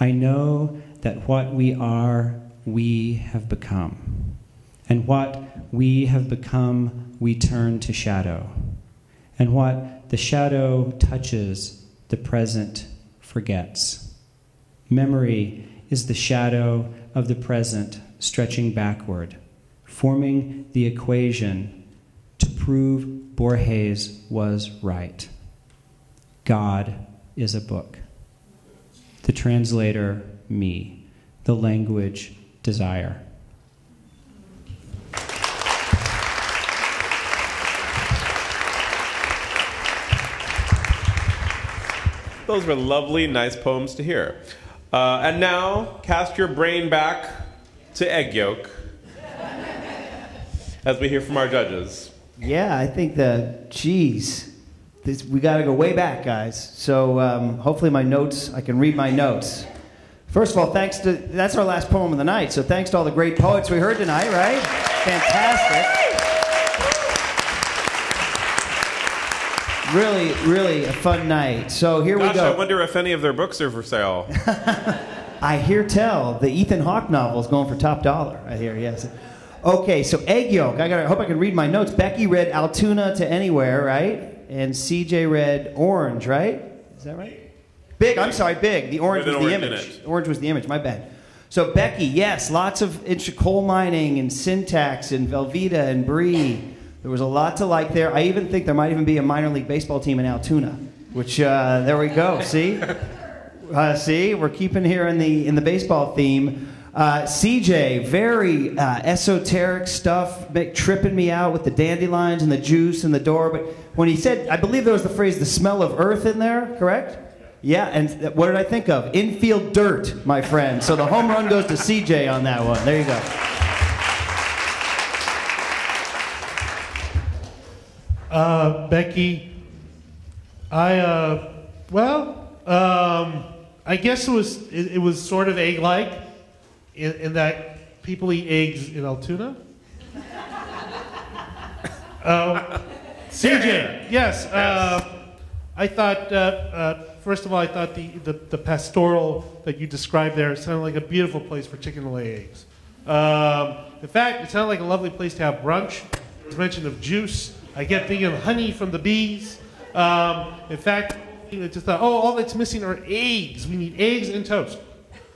I know that what we are, we have become. And what we have become, we turn to shadow. And what the shadow touches, the present forgets. Memory is the shadow of the present stretching backward, forming the equation to prove Borges was right. God is a book. The translator, me. The language, desire. Those were lovely, nice poems to hear. Uh, and now, cast your brain back to egg yolk as we hear from our judges. Yeah, I think the geez. This, we got to go way back, guys. So um, hopefully my notes, I can read my notes. First of all, thanks to, that's our last poem of the night. So thanks to all the great poets we heard tonight, right? Fantastic. Really, really a fun night. So here Gosh, we go. I wonder if any of their books are for sale. I hear tell the Ethan Hawke novel is going for top dollar. I hear, yes. Okay, so egg yolk. I, gotta, I hope I can read my notes. Becky read Altoona to Anywhere, right? And C J read Orange, right? Is that right? Big, I'm sorry, Big. The Orange was the image. Orange was the image, my bad. So Becky, yes, lots of coal mining and syntax and Velveeta and Bree. There was a lot to like there. I even think there might even be a minor league baseball team in Altoona, which uh, there we go, see? Uh, see, we're keeping here in the, in the baseball theme. Uh, C J, very uh, esoteric stuff, make, tripping me out with the dandelions and the juice and the door. But when he said, I believe there was the phrase, the smell of earth in there, correct? Yeah, and th what did I think of? Infield dirt, my friend. So the home run goes to C J on that one. There you go. Uh, Becky, I, uh, well, um, I guess it was, it, it was sort of egg-like. In, in that people eat eggs in Altoona? uh, C J, yes. Uh, I thought, uh, uh, first of all, I thought the, the, the pastoral that you described there sounded like a beautiful place for chicken to lay eggs. Um, in fact, it sounded like a lovely place to have brunch. There was mention of juice. I kept thinking of honey from the bees. Um, in fact, I just thought, oh, all that's missing are eggs. We need eggs and toast.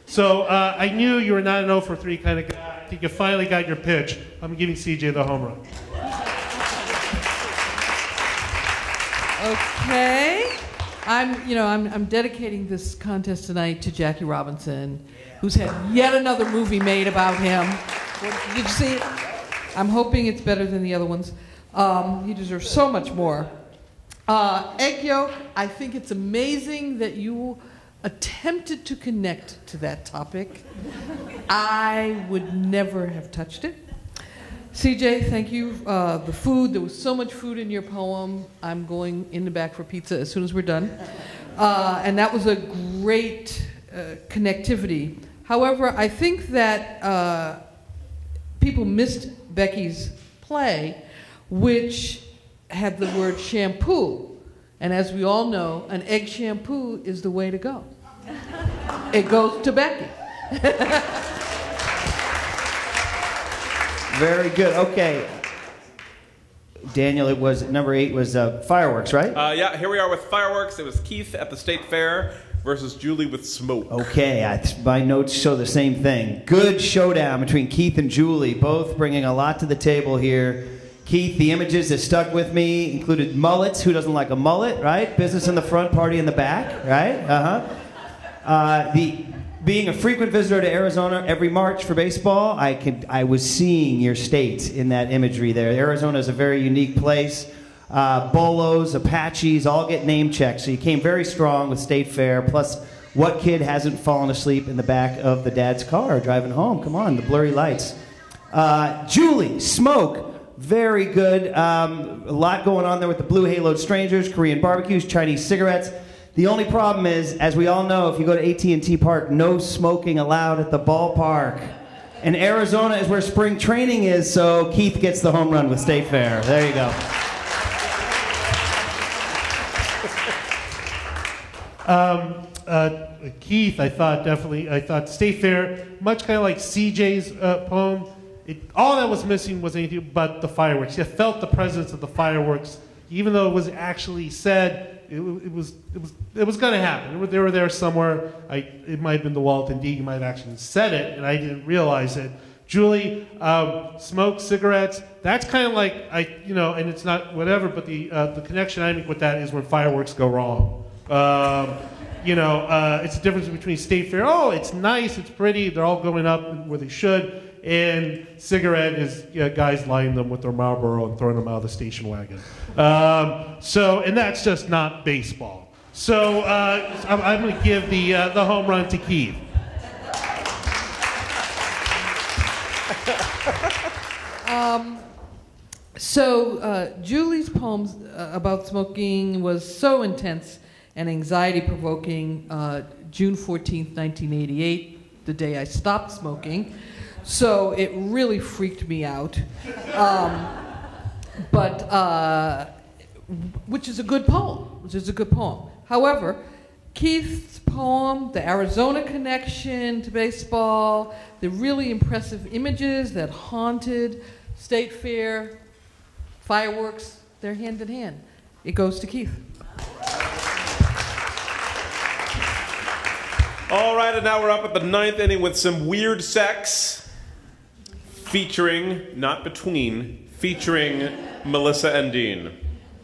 So uh, I knew you were not an oh for three kind of guy. I think you finally got your pitch. I'm giving C J the home run. Okay. I'm, you know, I'm, I'm dedicating this contest tonight to Jackie Robinson, who's had yet another movie made about him. What, did you see it? I'm hoping it's better than the other ones. Um, he deserves so much more. Uh, egg yolk, I think it's amazing that you attempted to connect to that topic. I would never have touched it. C J, thank you. Uh, the food, there was so much food in your poem. I'm going in the back for pizza as soon as we're done. Uh, and that was a great uh, connectivity. However, I think that uh, people missed Becky's play, which had the word shampoo. And as we all know, an egg shampoo is the way to go. It goes to Becky. Very good. Okay. Daniel, it was number eight was uh, fireworks, right? Uh, yeah, here we are with fireworks. It was Keith at the State Fair versus Julie with smoke. Okay, I, my notes show the same thing. Good showdown between Keith and Julie, both bringing a lot to the table here. Keith, the images that stuck with me included mullets. Who doesn't like a mullet, right? Business in the front, party in the back, right? Uh-huh. Uh, the being a frequent visitor to Arizona every March for baseball, I could, I was seeing your state in that imagery there. Arizona is a very unique place. Uh, bolos, Apaches, all get name checked. So you came very strong with State Fair. Plus, what kid hasn't fallen asleep in the back of the dad's car driving home? Come on, the blurry lights. Uh, Julie, smoke. Very good. Um, a lot going on there with the blue haloed strangers, Korean barbecues, Chinese cigarettes. The only problem is, as we all know, if you go to A T and T Park, no smoking allowed at the ballpark. And Arizona is where spring training is, so Keith gets the home run with State Fair. There you go. Um, uh, Keith, I thought definitely, I thought State Fair, much kind of like C J's uh, poem. It, all that was missing was anything but the fireworks. You felt the presence of the fireworks, even though it was actually said it, it was it was it was going to happen. They were there somewhere. I, it might have been the Walton Dean might have actually said it, and I didn't realize it. Julie, um, smoke, cigarettes. That's kind of like I, you know, and it's not whatever. But the uh, the connection I make with that is when fireworks go wrong. Um, you know, uh, it's the difference between State Fair. Oh, it's nice, it's pretty. They're all going up where they should. And cigarette is, you know, guys lining them with their Marlboro and throwing them out of the station wagon. Um, so, and that's just not baseball. So uh, I'm, I'm going to give the uh, the home run to Keith. Um, so uh, Julie's poems uh, about smoking was so intense and anxiety-provoking. Uh, June fourteenth, nineteen eighty-eight, the day I stopped smoking. So it really freaked me out, um, but uh, which is a good poem, which is a good poem. However, Keith's poem, the Arizona connection to baseball, the really impressive images that haunted State Fair, fireworks, they're hand in hand. It goes to Keith. All right, and now we're up at the ninth inning with some weird sex. Featuring, not between, featuring Melissa and Dean.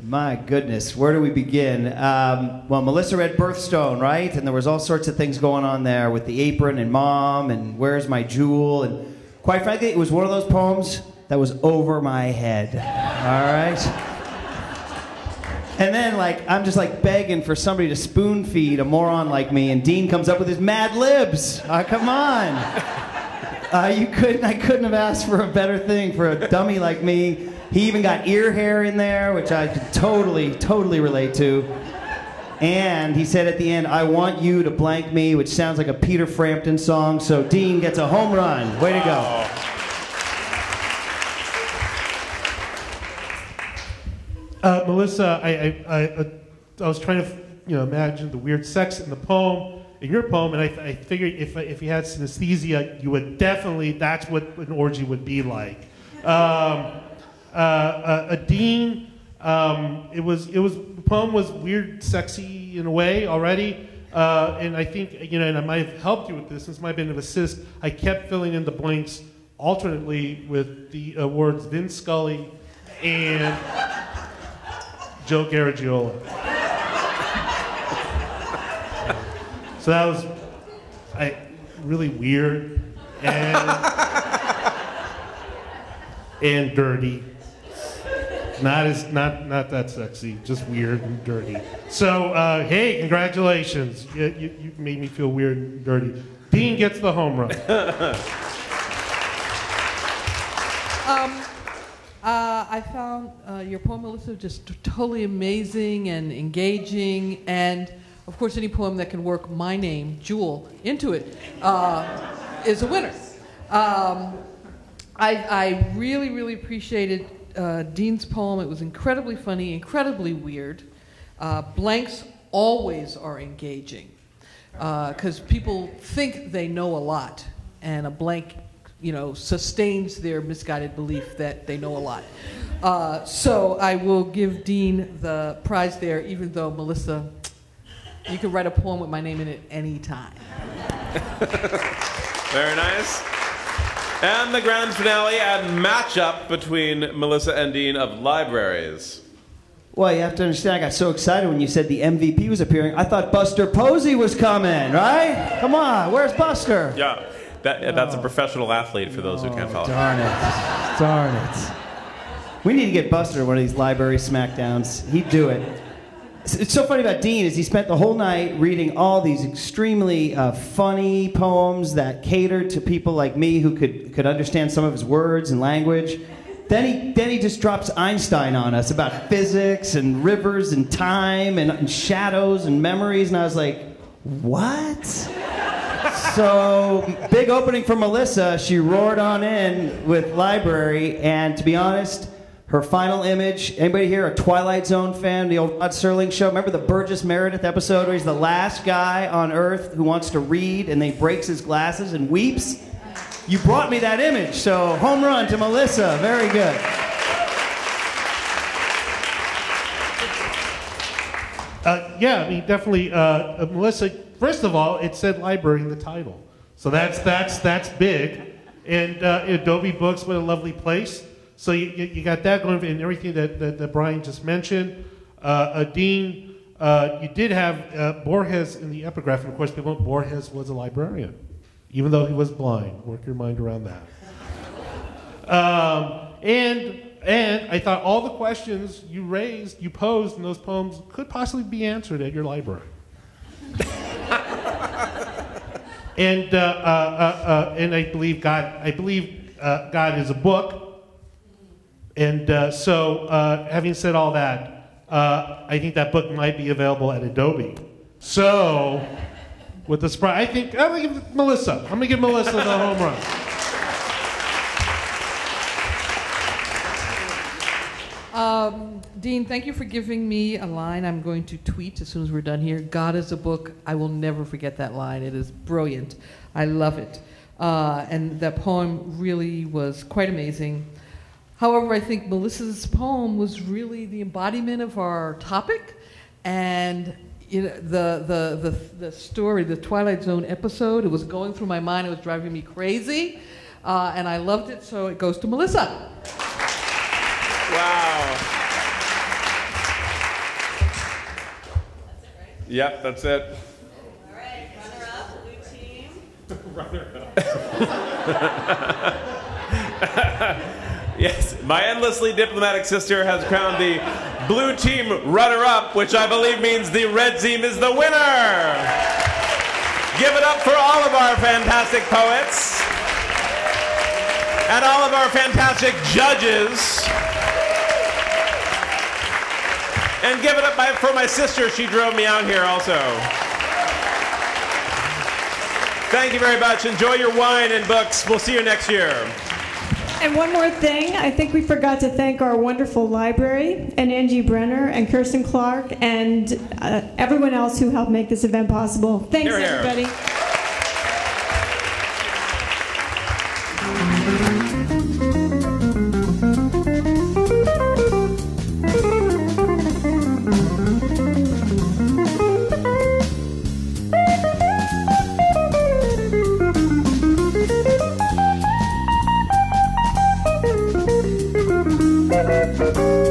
My goodness, where do we begin? Um, well, Melissa read Birthstone, right? And there was all sorts of things going on there with the apron and mom and where's my jewel. And quite frankly, it was one of those poems that was over my head, all right? And then, like, I'm just, like, begging for somebody to spoon feed a moron like me, and Dean comes up with his Mad Libs. Uh, come on. Uh, you couldn't, I couldn't have asked for a better thing for a dummy like me. He even got ear hair in there, which I could totally, totally relate to. And he said at the end, I want you to blank me, which sounds like a Peter Frampton song. So Dean gets a home run. Way to go. Uh, Melissa, I, I, I, I was trying to, you know, imagine the weird sex in the poem. In your poem, and I, th I figured if if you had synesthesia, you would definitely, that's what an orgy would be like. Um, uh, a, a Dean, um, it was it was the poem was weird, sexy in a way already, uh, and I think, you know, and I might have helped you with this. This might have been an assist. I kept filling in the blanks alternately with the uh, words Vin Scully and Joe Garagiola. So that was I, really weird and, and dirty. Not as not not that sexy, just weird and dirty. So uh, hey, congratulations! You, you, you made me feel weird and dirty. Dean gets the home run. um, uh, I found uh, your poem, Melissa, just totally amazing and engaging and. Of course, any poem that can work my name, Jewelle, into it uh, is a winner. Um, I, I really, really appreciated uh, Dean's poem. It was incredibly funny, incredibly weird. Uh, blanks always are engaging because uh, people think they know a lot, and a blank, you know, sustains their misguided belief that they know a lot. Uh, so I will give Dean the prize there, even though, Melissa, you can write a poem with my name in it any time. Very nice. And the grand finale and matchup between Melissa and Dean of Libraries. Well, you have to understand, I got so excited when you said the M V P was appearing. I thought Buster Posey was coming, right? Come on, where's Buster? Yeah, that, oh. that's a professional athlete for those oh, who can't follow. Darn it, darn it. We need to get Buster one of these library smackdowns. He'd do it. It's so funny about Dean is he spent the whole night reading all these extremely uh, funny poems that catered to people like me who could, could understand some of his words and language. Then he, then he just drops Einstein on us about physics and rivers and time and, and shadows and memories. And I was like, what? So big opening for Melissa. She roared on in with library. And to be honest, her final image, anybody here a Twilight Zone fan, the old Rod Serling show? Remember the Burgess Meredith episode where he's the last guy on earth who wants to read and then he breaks his glasses and weeps? You brought me that image, so home run to Melissa. Very good. Uh, yeah, I mean, definitely, uh, Melissa, first of all, it said library in the title. So that's, that's, that's big. And uh, Adobe Books, what a lovely place. So you, you got that going, and everything that, that, that Brian just mentioned. Uh, uh, Dean, uh, you did have uh, Borges in the epigraph, and of course people know Borges was a librarian, even though he was blind. Work your mind around that. um, and, and I thought all the questions you raised, you posed in those poems could possibly be answered at your library. and, uh, uh, uh, uh, and I believe God, I believe uh, God is a book. And uh, so, uh, having said all that, uh, I think that book might be available at Adobe. So, with the surprise, I think I'm gonna give Melissa. I'm gonna give Melissa the home run. Um, Dean, thank you for giving me a line. I'm going to tweet as soon as we're done here. God is a book. I will never forget that line. It is brilliant. I love it. Uh, and that poem really was quite amazing. However, I think Melissa's poem was really the embodiment of our topic, and you know, the, the, the, the story, the Twilight Zone episode, it was going through my mind, it was driving me crazy, uh, and I loved it, so it goes to Melissa. Wow. That's it, right? Yep, that's it. All right, runner-up, blue team. Runner-up. Yes, my endlessly diplomatic sister has crowned the blue team runner-up, which I believe means the red team is the winner. Give it up for all of our fantastic poets and all of our fantastic judges. And give it up for my sister. She drove me out here also. Thank you very much. Enjoy your wine and books. We'll see you next year. And one more thing, I think we forgot to thank our wonderful library, and Angie Brenner, and Kirsten Clark, and uh, everyone else who helped make this event possible. Thanks, here, here. everybody. Thank you.